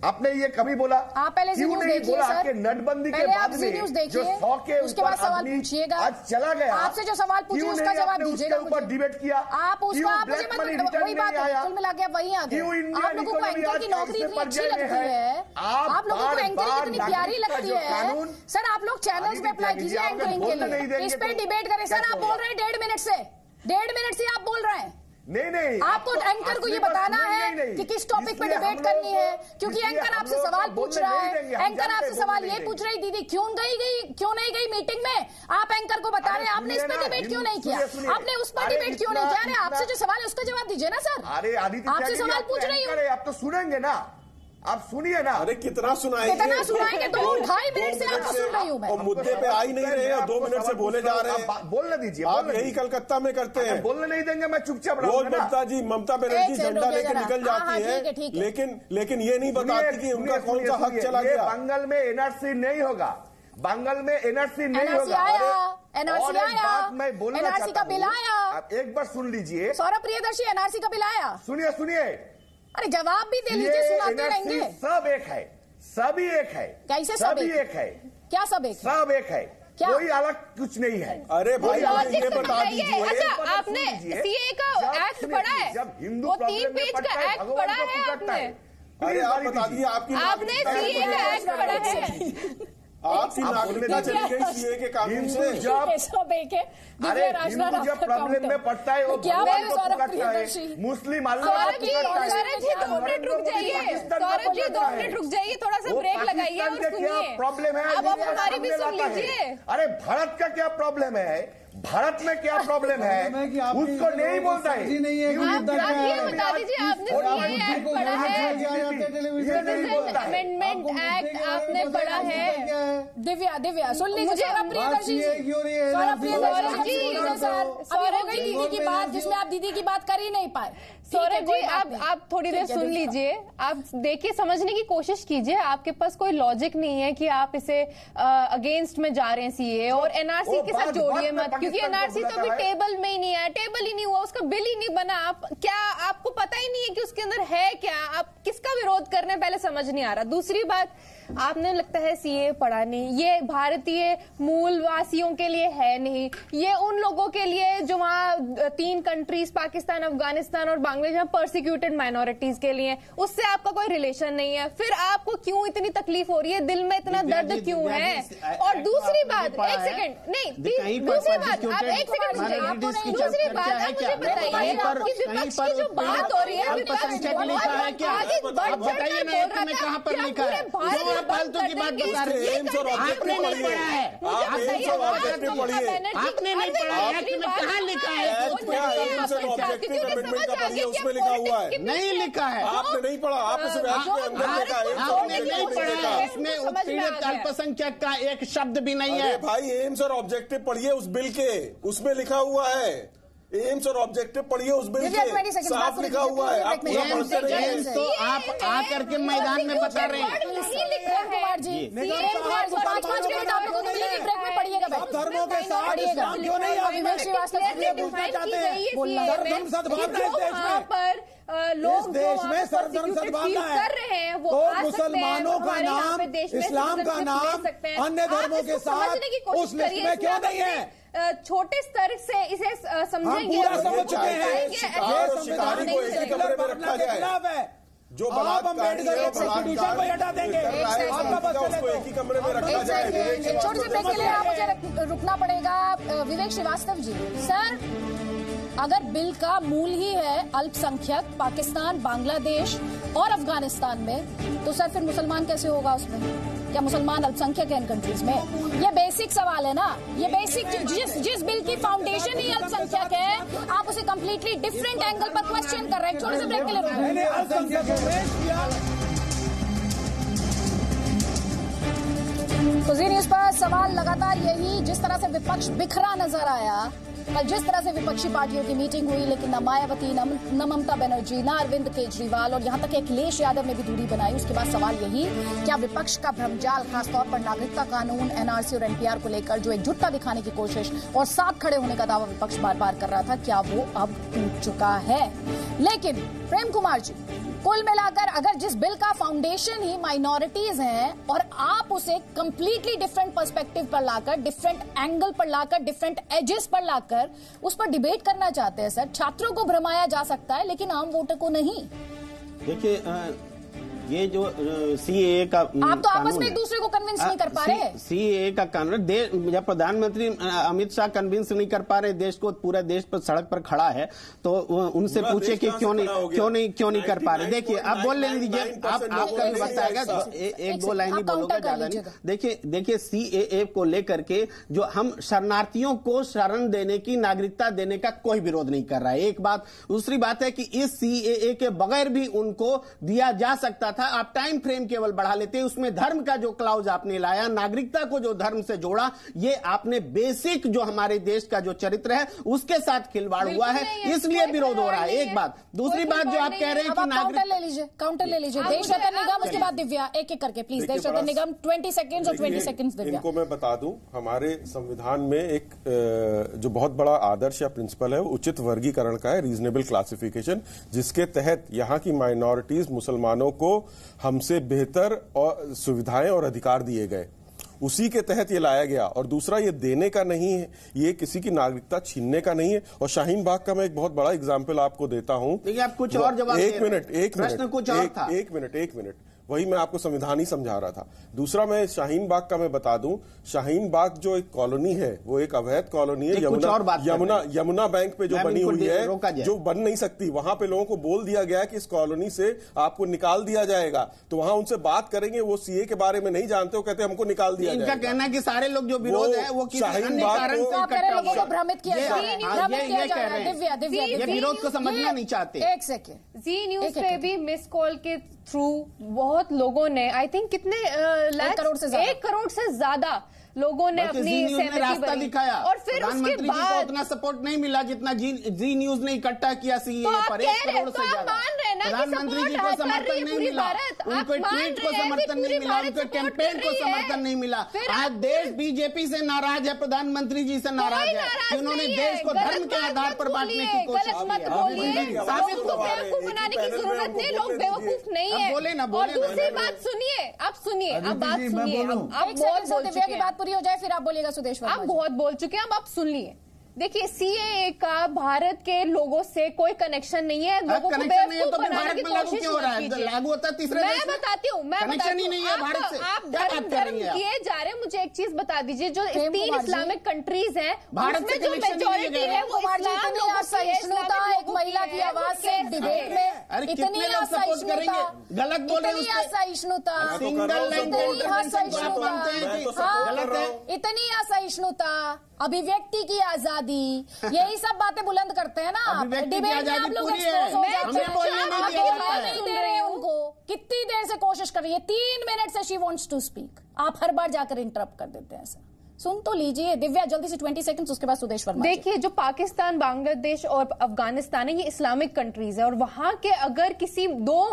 आपने ये कभी बोला? आप पहले क्यों नहीं बोला कि नटबंदी के बाद में जो सौ के ऊपर आदमी आज चला गया, आपसे जो सवाल पूछूं उसका जवाब दीजिएगा, ऊपर डिबेट किया आप उसका, आप मुझे मत वही बात कुल मिला के वही आ गए। आप लोगों को एंकर की नौकरी इतनी अच्छी लगती है, आप लोगों को एंकरिंग इतनी प्यारी लगती है। सर आप लोग चैनल्स में अप्लाई कीजिए एंकरिंग के लिए, इस पर डिबेट करें। सर आप बोल रहे हैं डेढ़ मिनट से, डेढ़ मिनट से आप बोल रहे हैं, नहीं नहीं आपको एंकर को ये बताना है कि किस टॉपिक पे डिबेट करनी है, क्योंकि एंकर आपसे सवाल पूछ रहा है, एंकर आपसे सवाल ये पूछ रही दीदी क्यों गई गई क्यों नहीं गई मीटिंग में, आप एंकर को बता रहे हैं आपने इस पर डिबेट क्यों नहीं किया, आपने उस पर डिबेट क्यों नहीं किया, आपसे जो सवाल है उसका जवाब दीजिए ना सर। अरे आपसे सवाल पूछ रही हूँ, आप तो सुनेंगे ना, आप सुनिए ना। अरे कितना सुनाएंगे, कितना सुनाएंगे, दो ढाई मिनट से आपको सुन रही हूँ मैं, और मुद्दे पे आ ही नहीं रहे हैं, दो मिनट से बोले जा रहे हैं। बोलने दीजिए, आप यही कलकत्ता में करते हैं, बोलने नहीं देंगे, मैं चुपचाप रहूंगा। ममता जी ममता बनर्जी झंडा लेकर निकल जाती है, लेकिन लेकिन ये नहीं बताती कि उनका कौन सा हक चला गया। बंगाल में एनआरसी नहीं होगा, बंगाल में एनआरसी नहीं होगा, एनआरसी आया, एनआरसी का बिल आया, आप एक बार सुन लीजिए। सौरभ प्रियदर्शी एनआरसी का बिल आया, सुनिए सुनिए, अरे जवाब भी दे लीजिए, सुनाते रहेंगे। सब एक है, सभी एक है, कैसे सभी सब एक है? क्या सब एक है? सब एक है, क्या कोई अलग कुछ नहीं है? अरे भाई ये बता दीजिए। अच्छा आपने सीए का एक्ट पढ़ा है, जब हिंदू तीन पेज का एक्ट पढ़ा है आपने, अरे आप बता दीजिए आपकी आपने सीए का एक्ट पढ़ा है, आपकी नागरिकता चली गई सीए के कानून से। जब अरे हिंदू जब प्रॉब्लम में पड़ता है वो भगवान को पुकारता है, मुस्लिम अल्लाह को पुकारता है। सौरभ जी दो मिनट रुक जाइए, सौरभ जी दो मिनट रुक जाइए, थोड़ा सा ब्रेक लगाइए और सुनिए प्रॉब्लम है। अब आप हमारी भी सुन लीजिए। अरे भारत का क्या प्रॉब्लम है, भारत में क्या प्रॉब्लम है उसको नहीं बोलता है। अमेंडमेंट एक्ट आपने पढ़ा है, दिव्या दिव्या सुन लीजिए। सौरभ प्रियदर्शी सर, सौरभ दीदी की बात जिसमें आप दीदी की बात कर ही नहीं पाए, सौरभ जी आप आप थोड़ी देर सुन लीजिए, आप देखिए, समझने की कोशिश कीजिए। आपके पास कोई लॉजिक नहीं है कि आप इसे अगेंस्ट में जा रहे हैं सीएए और एनआरसी के साथ जोड़िए मत, क्योंकि एनआरसी तो अभी टेबल में ही नहीं आया, टेबल ही नहीं हुआ, उसका बिल ही नहीं बना। आप क्या, आपको पता ही नहीं है कि उसके अंदर है क्या, आप किसका विरोध कर रहे हैं, पहले समझ नहीं आ रहा। दूसरी बात, आपने लगता है सीए पढ़ा नहीं, ये भारतीय मूल वासियों के लिए है नहीं, ये उन लोगों के लिए जो वहाँ तीन कंट्रीज पाकिस्तान, अफगानिस्तान और बांग्लादेश में परसिक्यूटेड माइनॉरिटीज के लिए, उससे आपका कोई रिलेशन नहीं है। फिर आपको क्यों इतनी तकलीफ हो रही है, दिल में इतना दर्द क्यों है? और दूसरी बात, एक सेकंड, नहीं दूसरी बात, आप एक सेकंड, दूसरी बात आप मुझे बताइए कि विपक्ष की जो बात हो रही है, विपक्ष फालतू की बात बता रहे हैं। आपने नहीं पढ़ा है, आपने नहीं पढ़ा है, एक्ट में कहाँ लिखा है? उसमें लिखा हुआ है, नहीं लिखा है, आपने नहीं पढ़ा, आपने नहीं पढ़ा, इसमें उत्पीड़ित अल्पसंख्यक का एक शब्द भी नहीं है। भाई एम्स और ऑब्जेक्टिव पढ़िए उस बिल के, उसमें लिखा हुआ है, एम्स और ऑब्जेक्टिव पढ़िए उस बिल के, साफ लिखा हुआ है। आप एम्स तो आप आकर के मैदान में बता रहे हैं लोग देश में सरधर्म सद्भावना है, वो मुसलमानों का नाम, इस्लाम का नाम अन्य धर्मों के साथ उस लिस्ट में क्यों नहीं है? छोटे स्तर से इसे समझेंगे, जो आप अम्बेडकर के कॉन्स्टिट्यूशन को हटा देंगे, आपका बस एक ही कमरे में रखा जाएगा। एक छोटे से ब्रेक के लिए आप मुझे रुकना पड़ेगा। विवेक श्रीवास्तव जी, सर अगर बिल का मूल ही है अल्पसंख्यक पाकिस्तान, बांग्लादेश और अफगानिस्तान में, तो सर फिर मुसलमान कैसे होगा उसमें? क्या मुसलमान अल्पसंख्यक है इन कंट्रीज में? ये बेसिक सवाल है ना, ये बेसिक, जिस जिस बिल की फाउंडेशन ही अल्पसंख्यक है, आप उसे कंप्लीटली डिफरेंट एंगल पर क्वेश्चन कर रहे हैं। छोटे से ब्रेक के लिए तो जी न्यूज पर सवाल लगातार यही, जिस तरह से विपक्ष बिखरा नजर आया कल, जिस तरह से विपक्षी पार्टियों की मीटिंग हुई, लेकिन न मायावती, न ममता बनर्जी, न अरविंद केजरीवाल और यहां तक अखिलेश यादव ने भी दूरी बनाई। उसके बाद सवाल यही, क्या विपक्ष का भ्रमजाल, खासतौर पर नागरिकता कानून, एनआरसी और एनपीआर को लेकर जो एकजुटता दिखाने की कोशिश और साथ खड़े होने का दावा विपक्ष बार बार कर रहा था, क्या वो अब टूट चुका है? लेकिन प्रेम कुमार जी, कुल मिलाकर अगर जिस बिल का फाउंडेशन ही माइनॉरिटीज हैं और आप उसे कंप्लीटली डिफरेंट पर्सपेक्टिव पर लाकर, डिफरेंट एंगल पर लाकर, डिफरेंट एजेस पर लाकर उस पर डिबेट करना चाहते हैं, सर छात्रों को भ्रमाया जा सकता है लेकिन आम वोटर को नहीं। देखिए ये जो सीएए का आप तो आपस में एक दूसरे को कन्विंस नहीं कर पा रहे। सीएए का कानून देश, जब प्रधानमंत्री अमित शाह कन्विंस नहीं कर पा रहे देश को, पूरा देश पर सड़क पर खड़ा है, तो उनसे पूछे कि क्यों नहीं क्यों नहीं क्यों नहीं कर पा रहे। देखिए आप बोल लेने दीजिए, आप आपका भी बताएगा, एक दो लाइन ही बोलूंगा, ज्यादा नहीं। देखिए देखिए सीएए को लेकर के जो हम शरणार्थियों को शरण देने की, नागरिकता देने का कोई विरोध नहीं कर रहा है, एक बात। दूसरी बात है कि इस सीएए के बगैर भी उनको दिया जा सकता था, आप टाइम फ्रेम केवल बढ़ा लेते, उसमें धर्म का जो क्लॉज आपने लाया, नागरिकता को जो धर्म से जोड़ा, ये आपने बेसिक जो हमारे देश का जो चरित्र है उसके साथ खिलवाड़ हुआ है, इसलिए विरोध हो रहा है, एक बात। दूसरी बात जो आप कह रहे हैं कि काउंटर ले लीजिए, काउंटर ले लीजिए, देश रतन निगम, उसके बाद दिव्या, एक एक करके please. Desh Ratan Nigam twenty second और ट्वेंटी सेकेंड दिव्या। इनको मैं बता दूं, हमारे संविधान में एक जो बहुत बड़ा आदर्श या प्रिंसिपल है, उचित वर्गीकरण का है, रीजनेबल क्लासिफिकेशन, जिसके तहत यहाँ की माइनॉरिटीज मुसलमानों को हमसे बेहतर और सुविधाएं और अधिकार दिए गए, उसी के तहत ये लाया गया। और दूसरा, ये देने का नहीं है, ये किसी की नागरिकता छीनने का नहीं है। और शाहीन बाग का मैं एक बहुत बड़ा एग्जाम्पल आपको देता हूं। देखिए आप कुछ और जवाब, एक मिनट एक मिनट एक मिनट एक मिनट वही मैं आपको संविधान ही समझा रहा था। दूसरा, मैं शाहीन बाग का मैं बता दूं, शाहीन बाग जो एक कॉलोनी है वो एक अवैध कॉलोनी है, यमुना यमुना यमुना बैंक पे जो बनी हुई है, जो बन नहीं सकती। वहां पे लोगों को बोल दिया गया कि इस कॉलोनी से आपको निकाल दिया जाएगा, तो वहां उनसे बात करेंगे, वो सीए के बारे में नहीं जानते, वो कहते हैं हमको निकाल दिया जाएगा। इनका कहना है कि सारे लोग जो विरोध है वो शाहीन बाग को भ्रमित किया, विरोध को समझना नहीं चाहते। जी न्यूज पे भी मिस कॉल के थ्रू बहुत लोगों ने, आई थिंक कितने लाख करोड़ से ज्यादा, एक करोड़ से ज्यादा लोगों ने अपनी सहमति रास्ता दिखाया। और फिर उसके बाद उतना सपोर्ट नहीं मिला जितना जी, जी न्यूज ने इकट्ठा किया सीएए पर। एक करोड़ से ज्यादा प्रधानमंत्री जी को समर्थन नहीं मिला, उनके ट्वीट को समर्थन नहीं मिला, उनके कैंपेन को समर्थन नहीं मिला। आज देश बीजेपी से नाराज है, प्रधानमंत्री जी से नाराज है, उन्होंने देश को धर्म के आधार पर बांटने की कोशिश की। लोग बेवकूफ नहीं है, बोले ना बोले। दूसरी बात सुनिए, आप सुनिए, आप बात सुनिए, आप बहुत दिव्या की बात पूरी हो जाए फिर आप बोलिएगा सुदेश। आप बहुत बोल चुके हैं, अब आप सुन लिए। देखिए सीएए का भारत के लोगों से कोई कनेक्शन नहीं है, लोगों को बेवकूफ बनाने की कोशिश हो रहा है। लागू होता तीसरे मैं बताती हूँ, मैं बताती हूँ आप धर्म धर्म किए जा रहे हैं। मुझे एक चीज बता दीजिए, जो तीन इस्लामिक कंट्रीज हैं भारत में जो मेजोरिटी है वो इस्लाम लोगों से, एक महिला की आवाज से डिबेट में इतनी असहिष्णुता, गलत बोल रहे हैं, असहिष्णुता, इतनी असहिष्णुता, अभिव्यक्ति की आजादी, यही सब बातें बुलंद करते हैं ना। डिबेट में आप लोग नहीं दे रहे उनको, कितनी देर से कोशिश कर रही है, तीन मिनट से शी वांट्स टू स्पीक, आप हर बार जाकर इंटरप्ट कर देते हैं। ऐसा सुन तो लीजिए दिव्या जल्दी से बीस सेकंड्स, उसके बाद सुदेश वर्मा। देखिए जो पाकिस्तान, बांग्लादेश और अफगानिस्तान है ये इस्लामिक कंट्रीज है, और वहां के अगर किसी दो आ,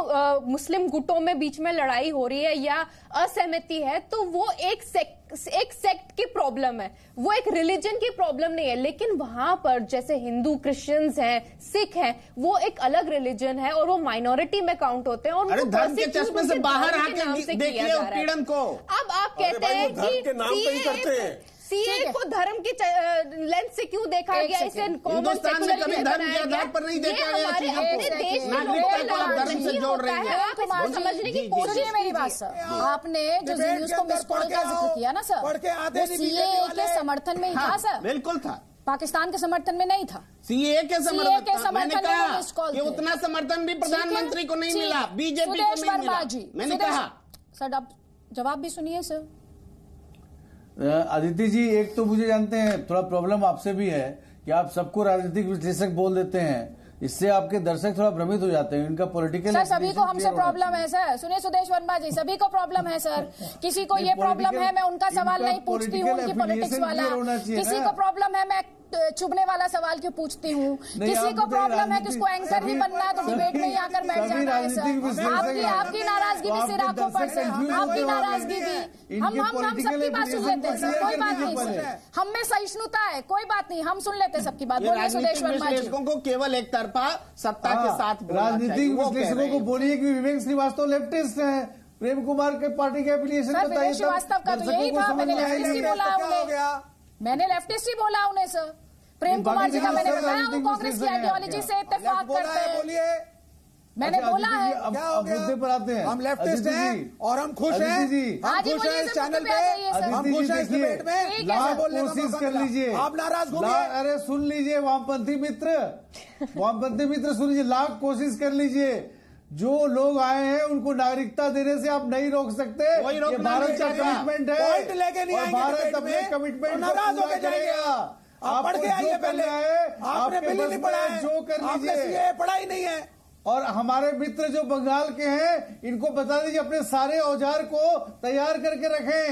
मुस्लिम गुटों में बीच में लड़ाई हो रही है या असहमति है तो वो एक सेक्ट एक सेक्ट की प्रॉब्लम है, वो एक रिलीजन की प्रॉब्लम नहीं है। लेकिन वहां पर जैसे हिंदू, क्रिश्चियंस हैं, सिख हैं, वो एक अलग रिलीजन है और वो माइनॉरिटी में काउंट होते हैं। और अरे धर्म के चश्मे से बाहर आके देखिए पीड़न को। अब आप कहते हैं कि सीए को धर्म की लेंस से क्यों देखा गया, इसे कॉमन सेक्युलर कभी धर्म के आधार पर नहीं देखा गया। हमारे देश में नागरिकता को धर्म से जोड़ रहे हैं, आप इसको समझने की कोशिश। मेरी बात सर, आपने जो न्यूज़ को मिस कॉल का जिक्र किया ना सर, वो सीए के समर्थन में ही था सर, बिल्कुल था, पाकिस्तान के समर्थन में नहीं था। सीए के समर्थन, मैंने कहा कि उतना समर्थन भी प्रधानमंत्री को नहीं मिला, बीजेपी को नहीं मिला। मैंने कहा सर, आप जवाब भी सुनिए सर। अदिति जी, एक तो मुझे जानते हैं थोड़ा प्रॉब्लम आपसे भी है कि आप सबको राजनीतिक विश्लेषक बोल देते हैं, इससे आपके दर्शक थोड़ा भ्रमित हो जाते हैं, इनका पॉलिटिकल। सर सभी को हमसे प्रॉब्लम है सर, सुनिए सुदेश वर्मा जी, सभी को प्रॉब्लम है सर, किसी को ये प्रॉब्लम है मैं उनका सवाल नहीं पूछती हूँ उनकी पॉलिटिक्स वाला, किसी को प्रॉब्लम है मैं चुभने वाला सवाल क्यों पूछती हूँ, किसी को प्रॉब्लम है कि उसको एंकर भी बनना है तो डिबेट में ही आकर बैठ जाना है सर। आपकी आपकी नाराजगी भी सिर आंखों पर सर, आपकी नाराजगी भी हम हम हम सबकी बात सुन लेते हैं सर, कोई बात नहीं सर, हम में सहिष्णुता है, कोई बात नहीं, हम सुन लेते हैं सबकी बात। बोलिए सुदेश वर्मा जी। को केवल एक तरफा सत्ता के साथ राजनीतिक विश्लेषकों को बोलिए कि विवेक श्रीवास्तव लेफ्टिस्ट है, प्रेम कुमार के पार्टी के एफिलिएशन बताइए। विवेक श्रीवास्तव का तो यही था, मैंने बोला मैंने लेफ्टिस्ट ही बोला उन्हें सर, प्रेम कुमार जी का मैंने बताया वो कांग्रेस की आइडियोलॉजी से इत्तेफाक करते हैं, मैंने बोला है। अब मुद्दे पर आते हैं, हम लेफ्टिस्ट हैं और हम खुश हैं, हम खुश हैं इस चैनल पे, हम खुश हैं इस डिबेट में, कोशिश कर लीजिए आप नाराज हो गए। अरे सुन लीजिए वामपंथी मित्र, वामपंथी मित्र सुन लीजिए, लाख कोशिश कर लीजिए, जो लोग आए हैं उनको नागरिकता देने से आप नहीं रोक सकते, ये भारत का कमिटमेंट है, पॉइंट लेके नहीं आएंगे, भारत अपने कमिटमेंट नाराज होकर जाएगा। आप पढ़ के आइए, पहले आपने बिल नहीं पढ़ा है, जो कर लीजिए, पढ़ा ही नहीं है। और हमारे मित्र जो बंगाल के हैं इनको बता दीजिए अपने सारे औजार को तैयार करके रखें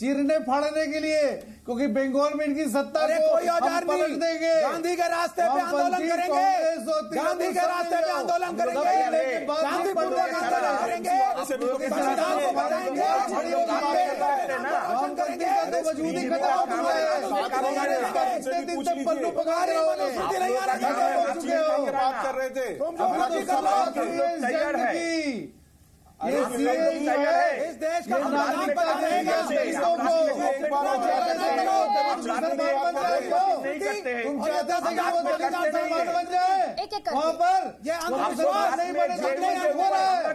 चीरने फाड़ने के लिए, क्योंकि बंगाल में इनकी सत्ता को हम पलट देंगे। गांधी के रास्ते पे आंदोलन करेंगे, गांधी के रास्ते पे आंदोलन करेंगे, गांधी पूर्वक आंदोलन करेंगे, संविधान को बचाएंगे, हम करके तो वजूदी खत्म हो चुका है, दिन तक पल्लू पकड़ रहे हो, नहीं आ रहा है। ये इस देश का वहाँ पर ये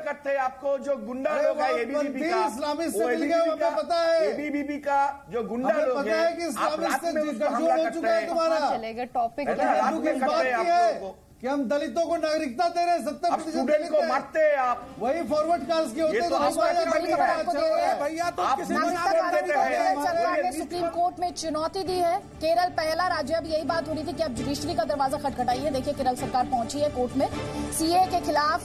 करते हैं आपको, जो गुंडा लोग है इस्लामिक से मिल गया, हमें पता है एबीवीपी का जो गुंडा लोग पता है कि इस्लामिक से हो चुका है, तुम्हारा टॉपिक है। कि हम दलितों को नागरिकता दे रहे हैं, सत्तर प्रतिशत को मारते हैं आप, वही फॉरवर्ड कास्ट के होते हैं भैया। तो सरकार ने सुप्रीम कोर्ट में चुनौती दी है। केरल पहला राज्य, अब यही बात हो रही थी कि आप जुडिशरी का दरवाजा खटखटाइए। देखिए केरल सरकार पहुंची है कोर्ट में, सीएए के खिलाफ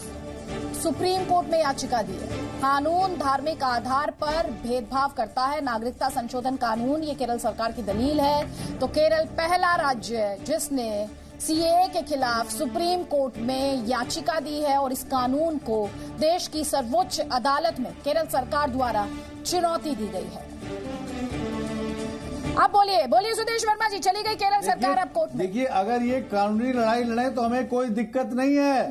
सुप्रीम कोर्ट में याचिका दी है। कानून धार्मिक आधार पर भेदभाव करता है, नागरिकता संशोधन कानून, ये केरल सरकार की दलील है। तो केरल पहला राज्य है जिसने सीएए के खिलाफ सुप्रीम कोर्ट में याचिका दी है और इस कानून को देश की सर्वोच्च अदालत में केरल सरकार द्वारा चुनौती दी गई है। आप बोलिए बोलिए सुदेश वर्मा जी, चली गई केरल सरकार अब कोर्ट में। देखिए, अगर ये कानूनी लड़ाई लड़े तो हमें कोई दिक्कत नहीं है,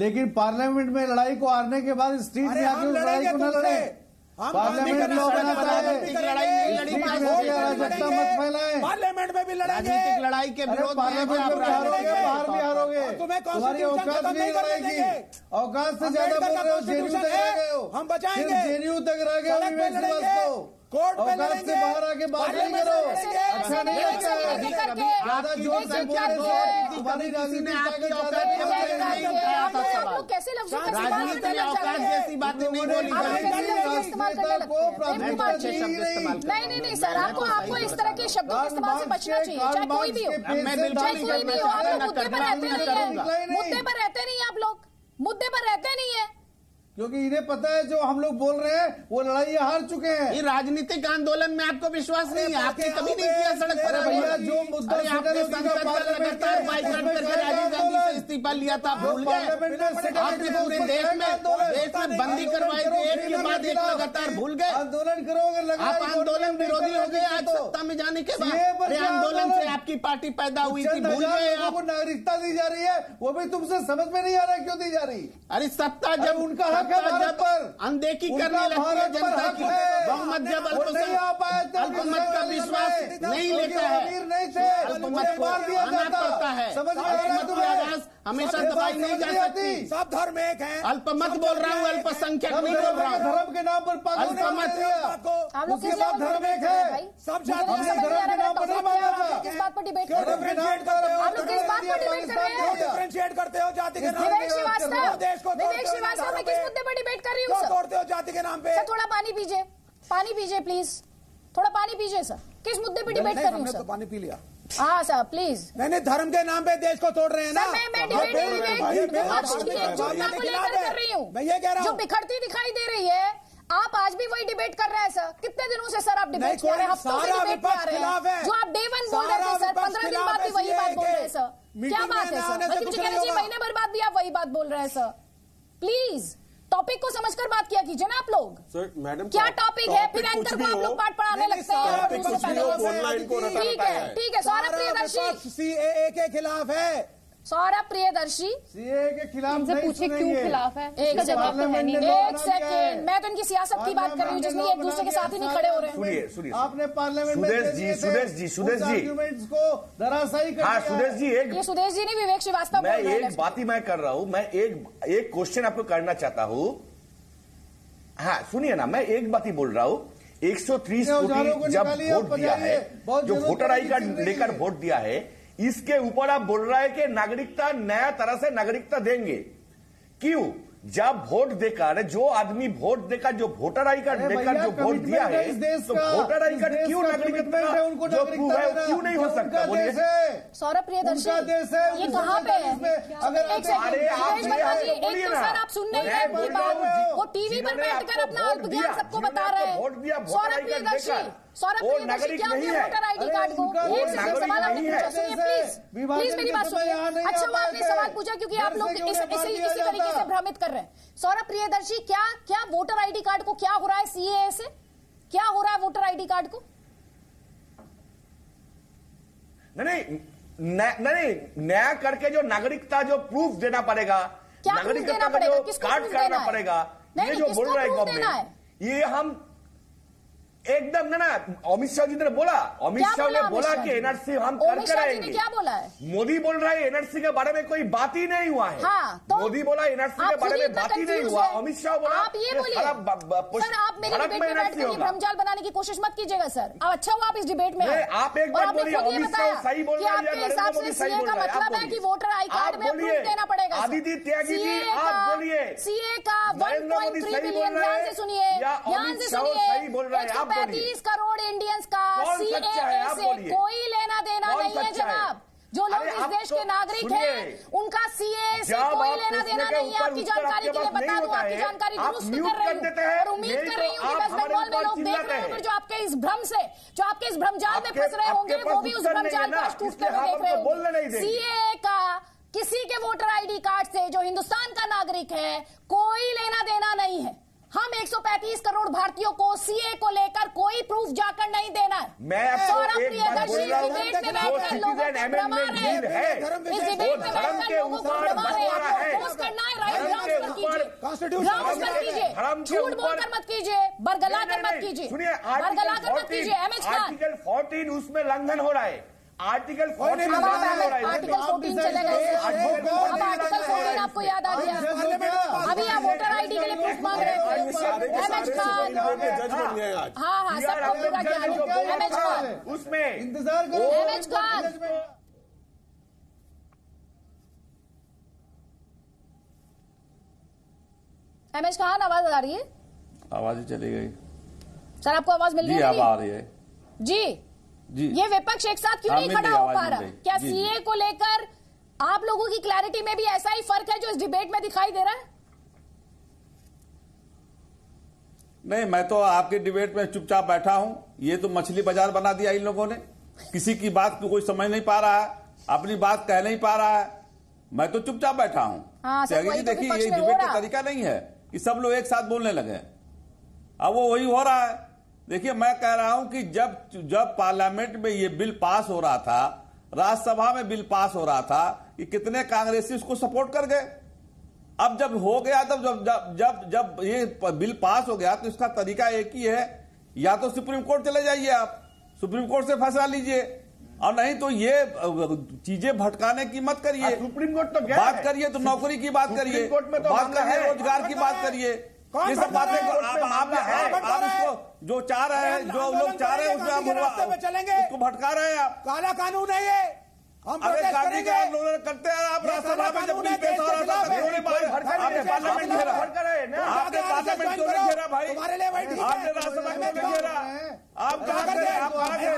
लेकिन पार्लियामेंट में लड़ाई को हारने के बाद स्ट्रीट में आकर लड़ाई को न लड़े। पार्लियामेंट में अराजकता मत फैलाएं, पार्लियामेंट में भी लड़ाएंगे, लड़ाई के विरोध में हारोगे, बाहर भी हारोगे, तुम्हारी औकात नहीं रहेगी। औकात से ज्यादा बोल रहे हो, जेएनयू तक रह गए हो, हम बचाएंगे जेएनयू तक रह गए हो, कोर्ट में लड़ेंगे, बाहर आके बात नहीं करो, अच्छा नहीं लगता है। ज्यादा जोर से बोलने से तुम्हारी राजनीति ताकत ज्यादा नहीं। कैसे लफ्जों का इस्तेमाल जैसी बातें नहीं बोली, नहीं नहीं नहीं सर, आपको आपको इस तरह के शब्दों के इस्तेमाल से बचना चाहिए, चाहे कोई भी हो, चाहे कोई भी हो। आप मुद्दे पर रहते नहीं है, मुद्दे पर रहते नहीं है आप लोग, मुद्दे पर रहते नहीं है, क्योंकि इन्हें पता है जो हम लोग बोल रहे हैं वो लड़ाई हार चुके हैं। ये राजनीतिक आंदोलन में आपको विश्वास नहीं है, आपने कभी नहीं किया सड़क पर। भैया जो मुद्दा राजीव गांधी से इस्तीफा लिया था, भूल गए। आपने पूरे देश में देश में बंदी करवाई थी, एक के बाद एक लगातार, भूल गए। आंदोलन करोगे, आप आंदोलन विरोधी हो गए आज सत्ता में जाने के बाद। आंदोलन से आपकी पार्टी पैदा हुई थी, भूल गए। आपको नागरिकता दी जा रही है, वो भी तुमसे समझ में नहीं आ रहा क्यों दी जा रही। अरे सत्ता जब उनका जब अनदेखी करने लगती है जनता की, बहुमत जब अल्पमत का विश्वास नहीं लेता है, अल्पमत को आना पड़ता है। अल्पमत की आवाज हमेशा दबाई नहीं जा सकती। सब धर्म एक है, अल्पमत बोल रहा हूँ, अल्पसंख्यक नहीं बोल रहा हूँ। धर्म के नाम पर अल्पमत, उसके बाद धर्म एक है। सब जाति धर्म के नाम पर किस बात पर डिबेट कर रहे हो? जाति के नाम पर देश को, विवेक श्रीवास्तव में किस मुद्दे पर डिबेट कर रही हूँ? तोड़ते हो जाति के नाम पे। थोड़ा पानी पीजिए, पानी पीजिए प्लीज, थोड़ा पानी पीजिए सर। किस मुद्दे पर डिबेट कर रही हूँ? पानी पी लिया। हाँ सर प्लीज। मैंने धर्म के नाम पे देश को तोड़ रहे हैं ना। मैं मैं डिबेट कर रही हूँ, मैं ये कह रहा हूँ जो बिखरती दिखाई दे रही है, आप आज भी वही डिबेट कर रहे हैं सर। कितने दिनों से सर आप डिबेट कर रहे हैं, हफ्तों से डिबेट कर रहे हैं। जो आप डे वन बोल रहे थे सर, पंद्रह दिन बाद भी वही बात बोल रहे हैं सर। क्या बात है सर, महीने भर बाद भी आप वही बात बोल रहे हैं सर। प्लीज टॉपिक को समझकर बात किया कीजिए ना आप लोग। सर मैडम क्या टॉपिक है? फिर एंकर को आप लोग पाठ पढ़ाने लगते हैं। ठीक है ठीक है, सौरभ प्रियदर्शी सीएए के खिलाफ है। सौरभ प्रियदर्शी सीएए के खिलाफ नहीं, पूछिए क्यों खिलाफ है, एक जवाब तो है नहीं। एक सेकेंड, मैं तो इनकी सियासत की बात कर रही हूँ जिसमें एक दूसरे के साथ ही नहीं खड़े हो रहे हैं। आपने पार्लियामेंट में सुदेश जी सुदेश जी सुदेश जी आर्ग्यूमेंट्स को धराशायी कर दिया। सुदेश जी एक, ये सुदेश जी नहीं विवेक श्रीवास्तव, मैं एक बात ही मैं कर रहा हूँ। मैं एक एक क्वेश्चन आपको करना चाहता हूँ। हाँ सुनिए ना, मैं एक बात ही बोल रहा हूँ। एक सौ तीस कोटी जब वोट दिया है, जो वोटर आई कार्ड लेकर वोट दिया है, इसके ऊपर आप बोल रहा है कि नागरिकता नया तरह से नागरिकता देंगे। क्यों? जब वोट देकर जो आदमी वोट देकर जो वोटर आई कार्ड देकर जो वोट दिया है, तो वोटर आई कार्ड क्यों नागरिकता है उनको क्यों नहीं हो सकता? सौरभ प्रियदर्शी ये कहाँ पे है? एक सर आप सुन रहे हैं, वो टीवी पर बैठकर अपना अल्पज्ञान सबको बता रहे हैं। सौरभ प्रियदर्शी सौरभ प्रियदर्शी क्या दिया वोटर आईडी कार्ड को? एक सेकंड, सवाल आपने पूछा, सुनिए प्लीज प्लीज मेरी बात सुनिए। अच्छा वो आपने सवाल पूछा क्योंकि आप लोग इसी तरीके से भ्रमित कर रहे हैं। सौरभ प्रियदर्शी क्या क्या वोटर आईडी कार्ड को क्या हो रहा है? सीएए से क्या हो रहा है वोटर आईडी कार्ड को? नहीं नहीं, नया करके जो नागरिकता जो प्रूफ देना पड़ेगा, क्या प्रूफ देना पड़ेगा, किसको प्रूफ देना पड़ेगा, ये जो बोल रहा है गवर्नमेंट, ये हम एकदम ना अमित शाह जी ने बोला अमित शाह ने बोला कि एनआरसी हम कर कराएंगे। क्या बोला है? मोदी बोल रहा है एनआरसी के बारे में कोई बात ही नहीं हुआ है। हाँ, तो मोदी बोला एनआरसी के बारे में बात ही नहीं हुआ। अमित शाह बोला आप ये बोलिए सर, आप मेरे डिबेट में बैठ कर भ्रमजाल बनाने की कोशिश मत कीजिएगा सर। अच्छा हुआ आप इस डिबेट में आप एक बार बोलिए अमित शाह सही बोल रहा है। हिसाब से सीए का मतलब है कि वोटर आई कार्ड में प्रूफ देना पड़ेगा। अदिति त्यागी जी आप बोलिए सीए का वन पॉइंट थ्री मिलियन, ध्यान से सुनिए ध्यान से सुनिए पैंतीस करोड़ इंडियंस का सीएए से कोई लेना देना नहीं है जनाब। जो लोग इस देश के नागरिक हैं उनका सीएए से कोई लेना देना नहीं है। आपकी जानकारी के लिए बता दूं, आपकी जानकारी दुरुस्त कर रही हूं और उम्मीद कर रही हूं कि वेस्ट बंगाल में लोग देख रहे होंगे जो आपके इस भ्रम से जो आपके इस भ्रमजाल में फंस रहे होंगे वो भी उस भ्रमजाल को टूटते हुए देख रहे होंगे। सीएए का किसी के वोटर आईडी कार्ड से जो हिंदुस्तान का नागरिक है कोई लेना देना नहीं है। हम एक सौ पैंतीस करोड़ भारतीयों को सीए को लेकर कोई प्रूफ जाकर नहीं देना है। सौरभ प्रियदर्शी डिबेट में बैठकर लोगों को भ्रमा रहे हैं। इस डिबेट में बैठकर लोगों को भ्रमा रहे हैं। आपको पोस्ट करना है राइट ग्राउंड पर कीजिए, ग्राउंड पर कीजिए, झूठ बोलकर मत कीजिए, बरगला कर मत कीजिए, बरगला कर मत कीजिए। एमएच खान आर्टिकल फोर्टीन उसमें लंघन हो रहा है। आर्टिकल फोर्टीन आर्टिकल फोर्टीन चले गए। अब आर्टिकल फोर्टीन आपको याद आ गया। अभी आप वोटर आईडी के लिए प्रूफ मांग रहे थे। एमएच खान हाँ हाँ सब बोलेगा क्या है। एमएच खान उसमें इंतजार करो। एमएच खान एमएच खान आवाज आ रही है? आवाज ही चली गई सर। आपको आवाज मिल रही है? जी आ रही है जी जी। ये विपक्ष एक साथ क्यों नहीं खड़ा हो पा रहा? क्या सीए को लेकर आप लोगों की क्लैरिटी में भी ऐसा ही फर्क है जो इस डिबेट में दिखाई दे रहा है? नहीं, मैं तो आपके डिबेट में चुपचाप बैठा हूं। ये तो मछली बाजार बना दिया इन लोगों ने। किसी की बात को कोई समझ नहीं पा रहा है, अपनी बात कह नहीं पा रहा है। मैं तो चुपचाप बैठा हूं। हाँ, देखिए तो ये डिबेट का तरीका नहीं है कि सब लोग एक साथ बोलने लगे। अब वो वही हो रहा है। देखिए मैं कह रहा हूं कि जब जब पार्लियामेंट में ये बिल पास हो रहा था, राज्यसभा में बिल पास हो रहा था, कि कितने कांग्रेसी उसको सपोर्ट कर गए। अब जब हो गया तब जब जब जब जब ये बिल पास हो गया तो इसका तरीका एक ही है, या तो सुप्रीम कोर्ट चले जाइए, आप सुप्रीम कोर्ट से फैसला लीजिए, और नहीं तो ये चीजें भटकाने की मत करिए। सुप्रीम कोर्ट तो बात करिए तो नौकरी की बात करिए, बात करिए रोजगार की बात करिए। ये सब बातें आप इसको जो चाह रहे हैं, जो लोग चाह रहे हैं उसमें आप भटका रहे हैं। आप काला कानून है ये। हम गांधी का आंदोलन करते हैं, आप राज्यसभा में जब पेश हो रहा था आपने पार्लियामेंट घेरा, आपने पार्लियामेंट क्यों नहीं घेरा भाई? आपने राज्यसभा क्यों नहीं घेरा? आप क्या कर रहे हैं? आप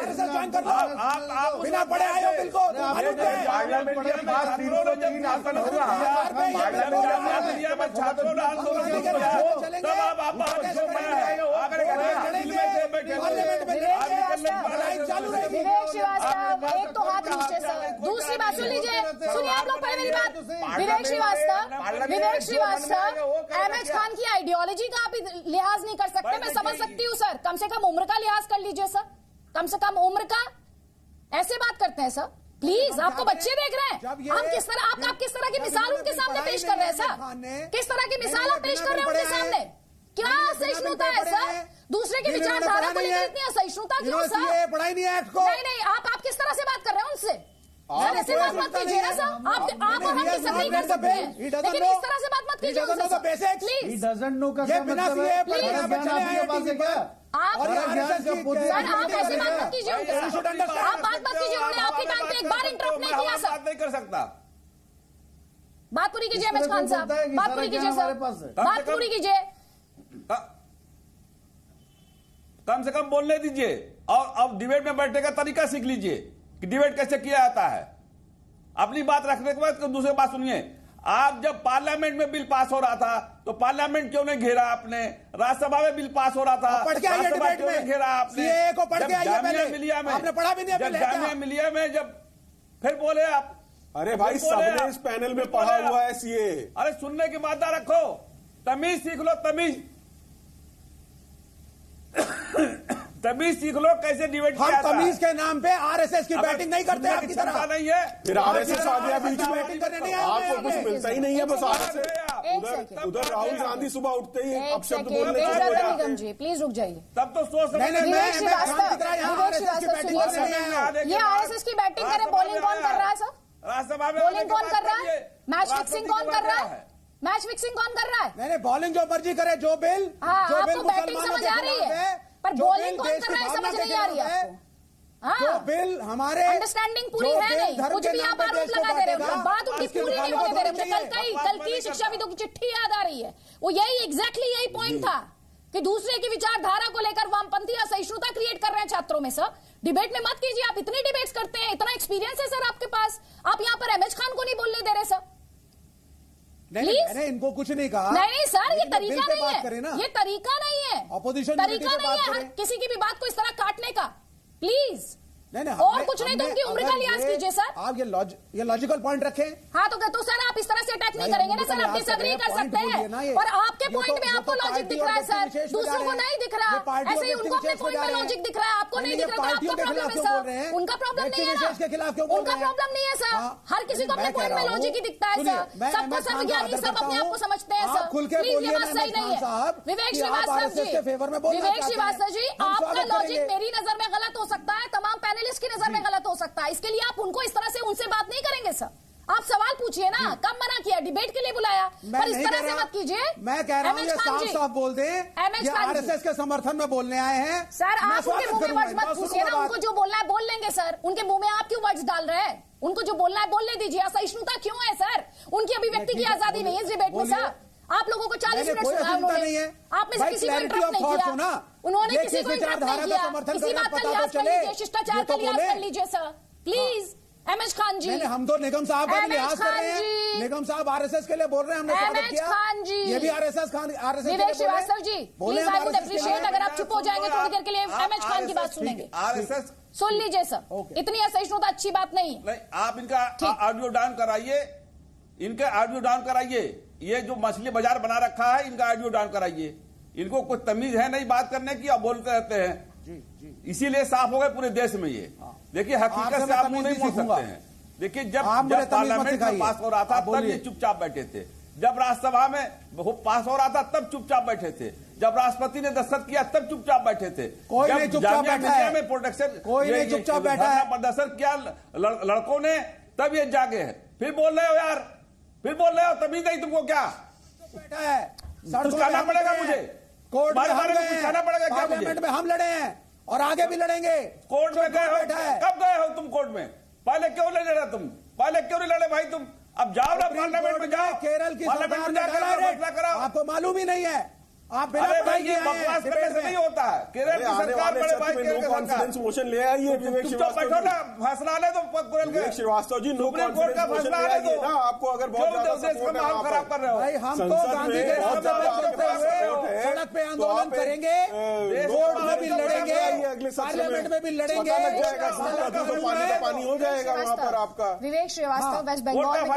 विवेक श्रीवास्तव एक तो हाथ नीचे सर। दूसरी बात सुन लीजिए, सुनिए आप लोग पहले मेरी बात। विवेक श्रीवास्तव विवेक श्रीवास्तव एमएच खान की आइडियोलॉजी का आप लिहाज नहीं कर सकते। मैं समझ सकती हूँ सर, कम से कम उम्र का लिहाज कर लीजिए सर, कम से कम उम्र का। ऐसे बात करते हैं सर प्लीज, आपको बच्चे देख रहे हैं। हम किस तरह आप, आप किस तरह की मिसाल उनके सामने पेश कर रहे हैं सर? किस तरह की मिसाल आप पेश कर रहे हैं उनके सामने? क्या असहिष्णुता है सर? दूसरे की विचारधारा को लेकर इतनी असहिष्णुता क्यों सर? पढ़ाई नहीं है आपको? नहीं नहीं, आप आप किस तरह से बात कर रहे हैं उनसे? ऐसे बात मत कीजिए ना सर। आप आप और हम डिसएग्री कर सकते हैं, लेकिन इस तरह से बात मत कीजिए उनसे प्लीज। प्लीज आप आप ऐसी बात मत कीजिए, आप बात मत कीजिए। उन्होंने आपके टाइम पे एक बार इंटरप्ट नहीं किया सर। नहीं कर सकता। बात पूरी कीजिए एमएच खान साहब, बात पूरी कीजिए सर, बात पूरी कीजिए। कम से कम बोलने दीजिए और अब डिबेट में बैठने का तरीका सीख लीजिए कि डिबेट कैसे किया जाता है। अपनी बात रखने के बाद दूसरे बात सुनिए। आप जब पार्लियामेंट में बिल पास हो रहा था तो पार्लियामेंट क्यों नहीं घेरा आपने? राज्यसभा में बिल पास हो रहा था, राज्यसभा क्यों नहीं घेरा आपने? सीएए को पढ़ के आइए, मिलिया में आपने पढ़ा भी नहीं, जब जामिया मिलिया में जब फिर बोले आप। अरे भाई सबने इस पैनल में पढ़ा हुआ है सीएए। अरे सुनने की मात्रा रखो, तमीज सीख लो, तमीज तमीज सीख लो कैसे डिबेट। हम तमीज के नाम पे आरएसएस की बैटिंग नहीं करते आपकी तरह नहीं है। फिर आरएसएस आ गया बीच में, बैटिंग करने नहीं आया। आपको कुछ मिलता ही नहीं है बस आरएसएस। उधर राहुल गांधी सुबह उठते ही अपशब्द बोलने शुरू हो जाते हैं जी। प्लीज रुक जाइए, तब तो सोच सकते। ये आरएसएस की बैटिंग करे, बॉलिंग कौन कर रहा है सर? राज्यसभा में बॉलिंग कौन कर रहा है? मैच फिक्सिंग कौन कर रहा है? मैच फिक्सिंग कौन कर रहा है? नहीं नहीं, बॉलिंग जो मर्जी करे, जो बेल जो बेल बैटिंग समझ आ रही है, पर बॉलिंग कौन कर रहा है समझ नहीं आ रही है। जो बिल हमारे अंडरस्टैंडिंग पूरी है नहीं, कुछ भी आप आरोप लगा दे रहे हो, बात उनकी पूरी नहीं होने दे रहे। मुझे कल का ही कल की शिक्षाविदों की चिट्ठी याद आ रही है, वो यही एग्जैक्टली यही पॉइंट था कि दूसरे की विचारधारा को लेकर वामपंथी असहिष्णुता क्रिएट कर रहे हैं छात्रों में। सर डिबेट में मत कीजिए, आप इतने डिबेट्स करते हैं, इतना एक्सपीरियंस है सर आपके पास, आप यहाँ पर एमएच खान को नहीं बोलने दे रहे सर। नहीं इनको कुछ नहीं कहा। नहीं नहीं सर, ये तरीका नहीं है, ये तरीका नहीं है, ऑपोजिशन तरीका नहीं है किसी की भी बात को इस तरह काटने का। प्लीज नहीं नहीं, और कुछ नहीं तो उनकी उम्र का लिहाज कीजिए सर। आप ये लॉज ये लॉजिकल पॉइंट रखें। हाँ तो तो सर आप इस तरह से अटैक नहीं करेंगे ना सर, आप डिसएग्री कर सकते हैं, और आपके पॉइंट में आपको लॉजिक दिख रहा है सर, दूसरों को नहीं दिख रहा। ऐसे ही उनको अपने पॉइंट में लॉजिक दिख रहा है, आपको नहीं दिख रहा, आपका प्रॉब्लम है सर, उनका प्रॉब्लम नहीं है, उनका प्रॉब्लम नहीं है सर। हर किसी को अपने पॉइंट में लॉजिक ही दिखता है सर, सबको सर्वज्ञानी सब अपने आप को समझते हैं सर। प्लीज ये बात सही नहीं है। विवेक श्रीवास्तव जी विवेक श्रीवास्तव जी आपका लॉजिक मेरी नजर में गलत हो सकता है, तमाम की नजर में गलत हो सकता है, इसके लिए आप उनको इस तरह से उनसे बात नहीं करेंगे सर। आप सवाल पूछिए ना, कब मना किया, डिबेट के लिए बुलाया, पर इस तरह से मत कीजिए। मैं कह रहा हूँ ये साफ साफ बोल दें, ये आरएसएस के समर्थन में बोलने आए हैं सर, आप उनके मुंह में वर्ड्स मत पूछिए ना, उनको जो बोलना है बोल लेंगे सर, उनके मुंह में आप क्यों वर्ड्स डाल रहे हैं? उनको जो बोलना है बोलने दीजिए। असहिष्णुता क्यों है सर? उनकी अभिव्यक्ति की आजादी नहीं है इस डिबेट में सर। आप लोगों को चालीस मिनट सुना उन्होंने, आप में से किसी को इंटरप्ट नहीं किया, उन्होंने किसी को इंटरप्ट नहीं किया, किसी बात का लिहाज कर लीजिए, शिष्टाचार का लिहाज कर लीजिए sir. Please MH Khan ji, हम तो निगम साहब का लिहाज कर रहे हैं, निगम साहब आरएसएस के लिए बोल रहे हैं, हमने स्वागत किया। खान जी ये भी RSS Khan RSS Vivek Srivastava ji please I would appreciate अगर आप चुप हो जाएंगे थोड़ी देर के लिए, एमएच खान की बात सुनेंगे, आरएसएस सुन लीजिए सर। इतनी असहिष्णुता अच्छी बात नहीं है। आप इनका ऑडियो डाउन कराइए, इनका ऑडियो डाउन कराइए, ये जो मछली बाजार बना रखा है इनका ऑडियो डाउन कराइए। इनको कुछ तमीज है नहीं बात करने की, आप बोलते रहते हैं, इसीलिए साफ हो गए पूरे देश में। ये देखिए हकीकत से आप मुंह नहीं बोल सकते हैं। देखिए जब जब पार्लियामेंट में पास हो रहा था तब ये चुपचाप बैठे थे, जब राज्यसभा में वो पास हो रहा था तब चुपचाप बैठे थे, जब राष्ट्रपति ने दस्तखत किया तब चुपचाप बैठे थे, कोई नहीं चुपचाप बैठा है, प्रोटेक्शन कोई नहीं चुपचाप बैठा है, दस्तखत किया लड़कों ने तब ये जागे हैं, फिर बोल रहे हो यार, फिर बोल रहे हो तभी नहीं तुमको क्या बैठा है, कुछ कहना पड़ेगा मुझे, कोर्ट में कहना पड़ेगा क्या? पार्लियामेंट में हम लड़े हैं और आगे भी लड़ेंगे। कोर्ट में गए हो, कब गए हो तुम कोर्ट में? पहले क्यों नहीं लड़ा तुम? पहले क्यों नहीं लड़े भाई तुम? अब जाओ ना पार्लियामेंट में, जाओ केरल की सरकार ने फैसला कराओ, आपको मालूम ही नहीं है, आप बकवास करने से नहीं होता है। केरल की सरकार बड़े भाई केरल कॉन्फिडेंस मोशन ले आई है, बैठो ना, फैसला आने दो श्रीवास्तव जी, सुप्रीम कोर्ट का फैसला आने दो ना। आपको अगर बहुत खराब कर रहे हो भाई, हम तो गांधी सड़क पे आंदोलन करेंगे, रोड में भी लड़ेंगे, पार्लियामेंट में भी लड़ेंगे, पानी हो जाएगा वहाँ पर आपका। विवेक श्रीवास्तव वेस्ट बंगाल में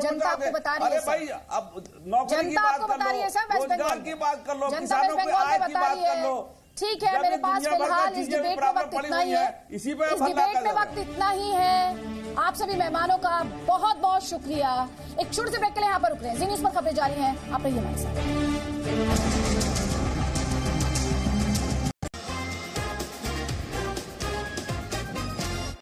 जनता आपको बता रही है भाई, अब नौकरी की बात कर लो, रोजगार की बात कर लो, किसानों की आय की बात कर लो, ठीक है। मेरे पास फिलहाल इस डिबेट में वक्त इतना ही है, इसी पे इस डिबेट में वक्त इतना ही है। आप सभी मेहमानों का बहुत बहुत शुक्रिया। एक छोटे से ब्रेक के लिए यहाँ पर रुक रहे हैं, जी न्यूज़ पर खबरें जारी हैं, आप रहिए हमारे साथ।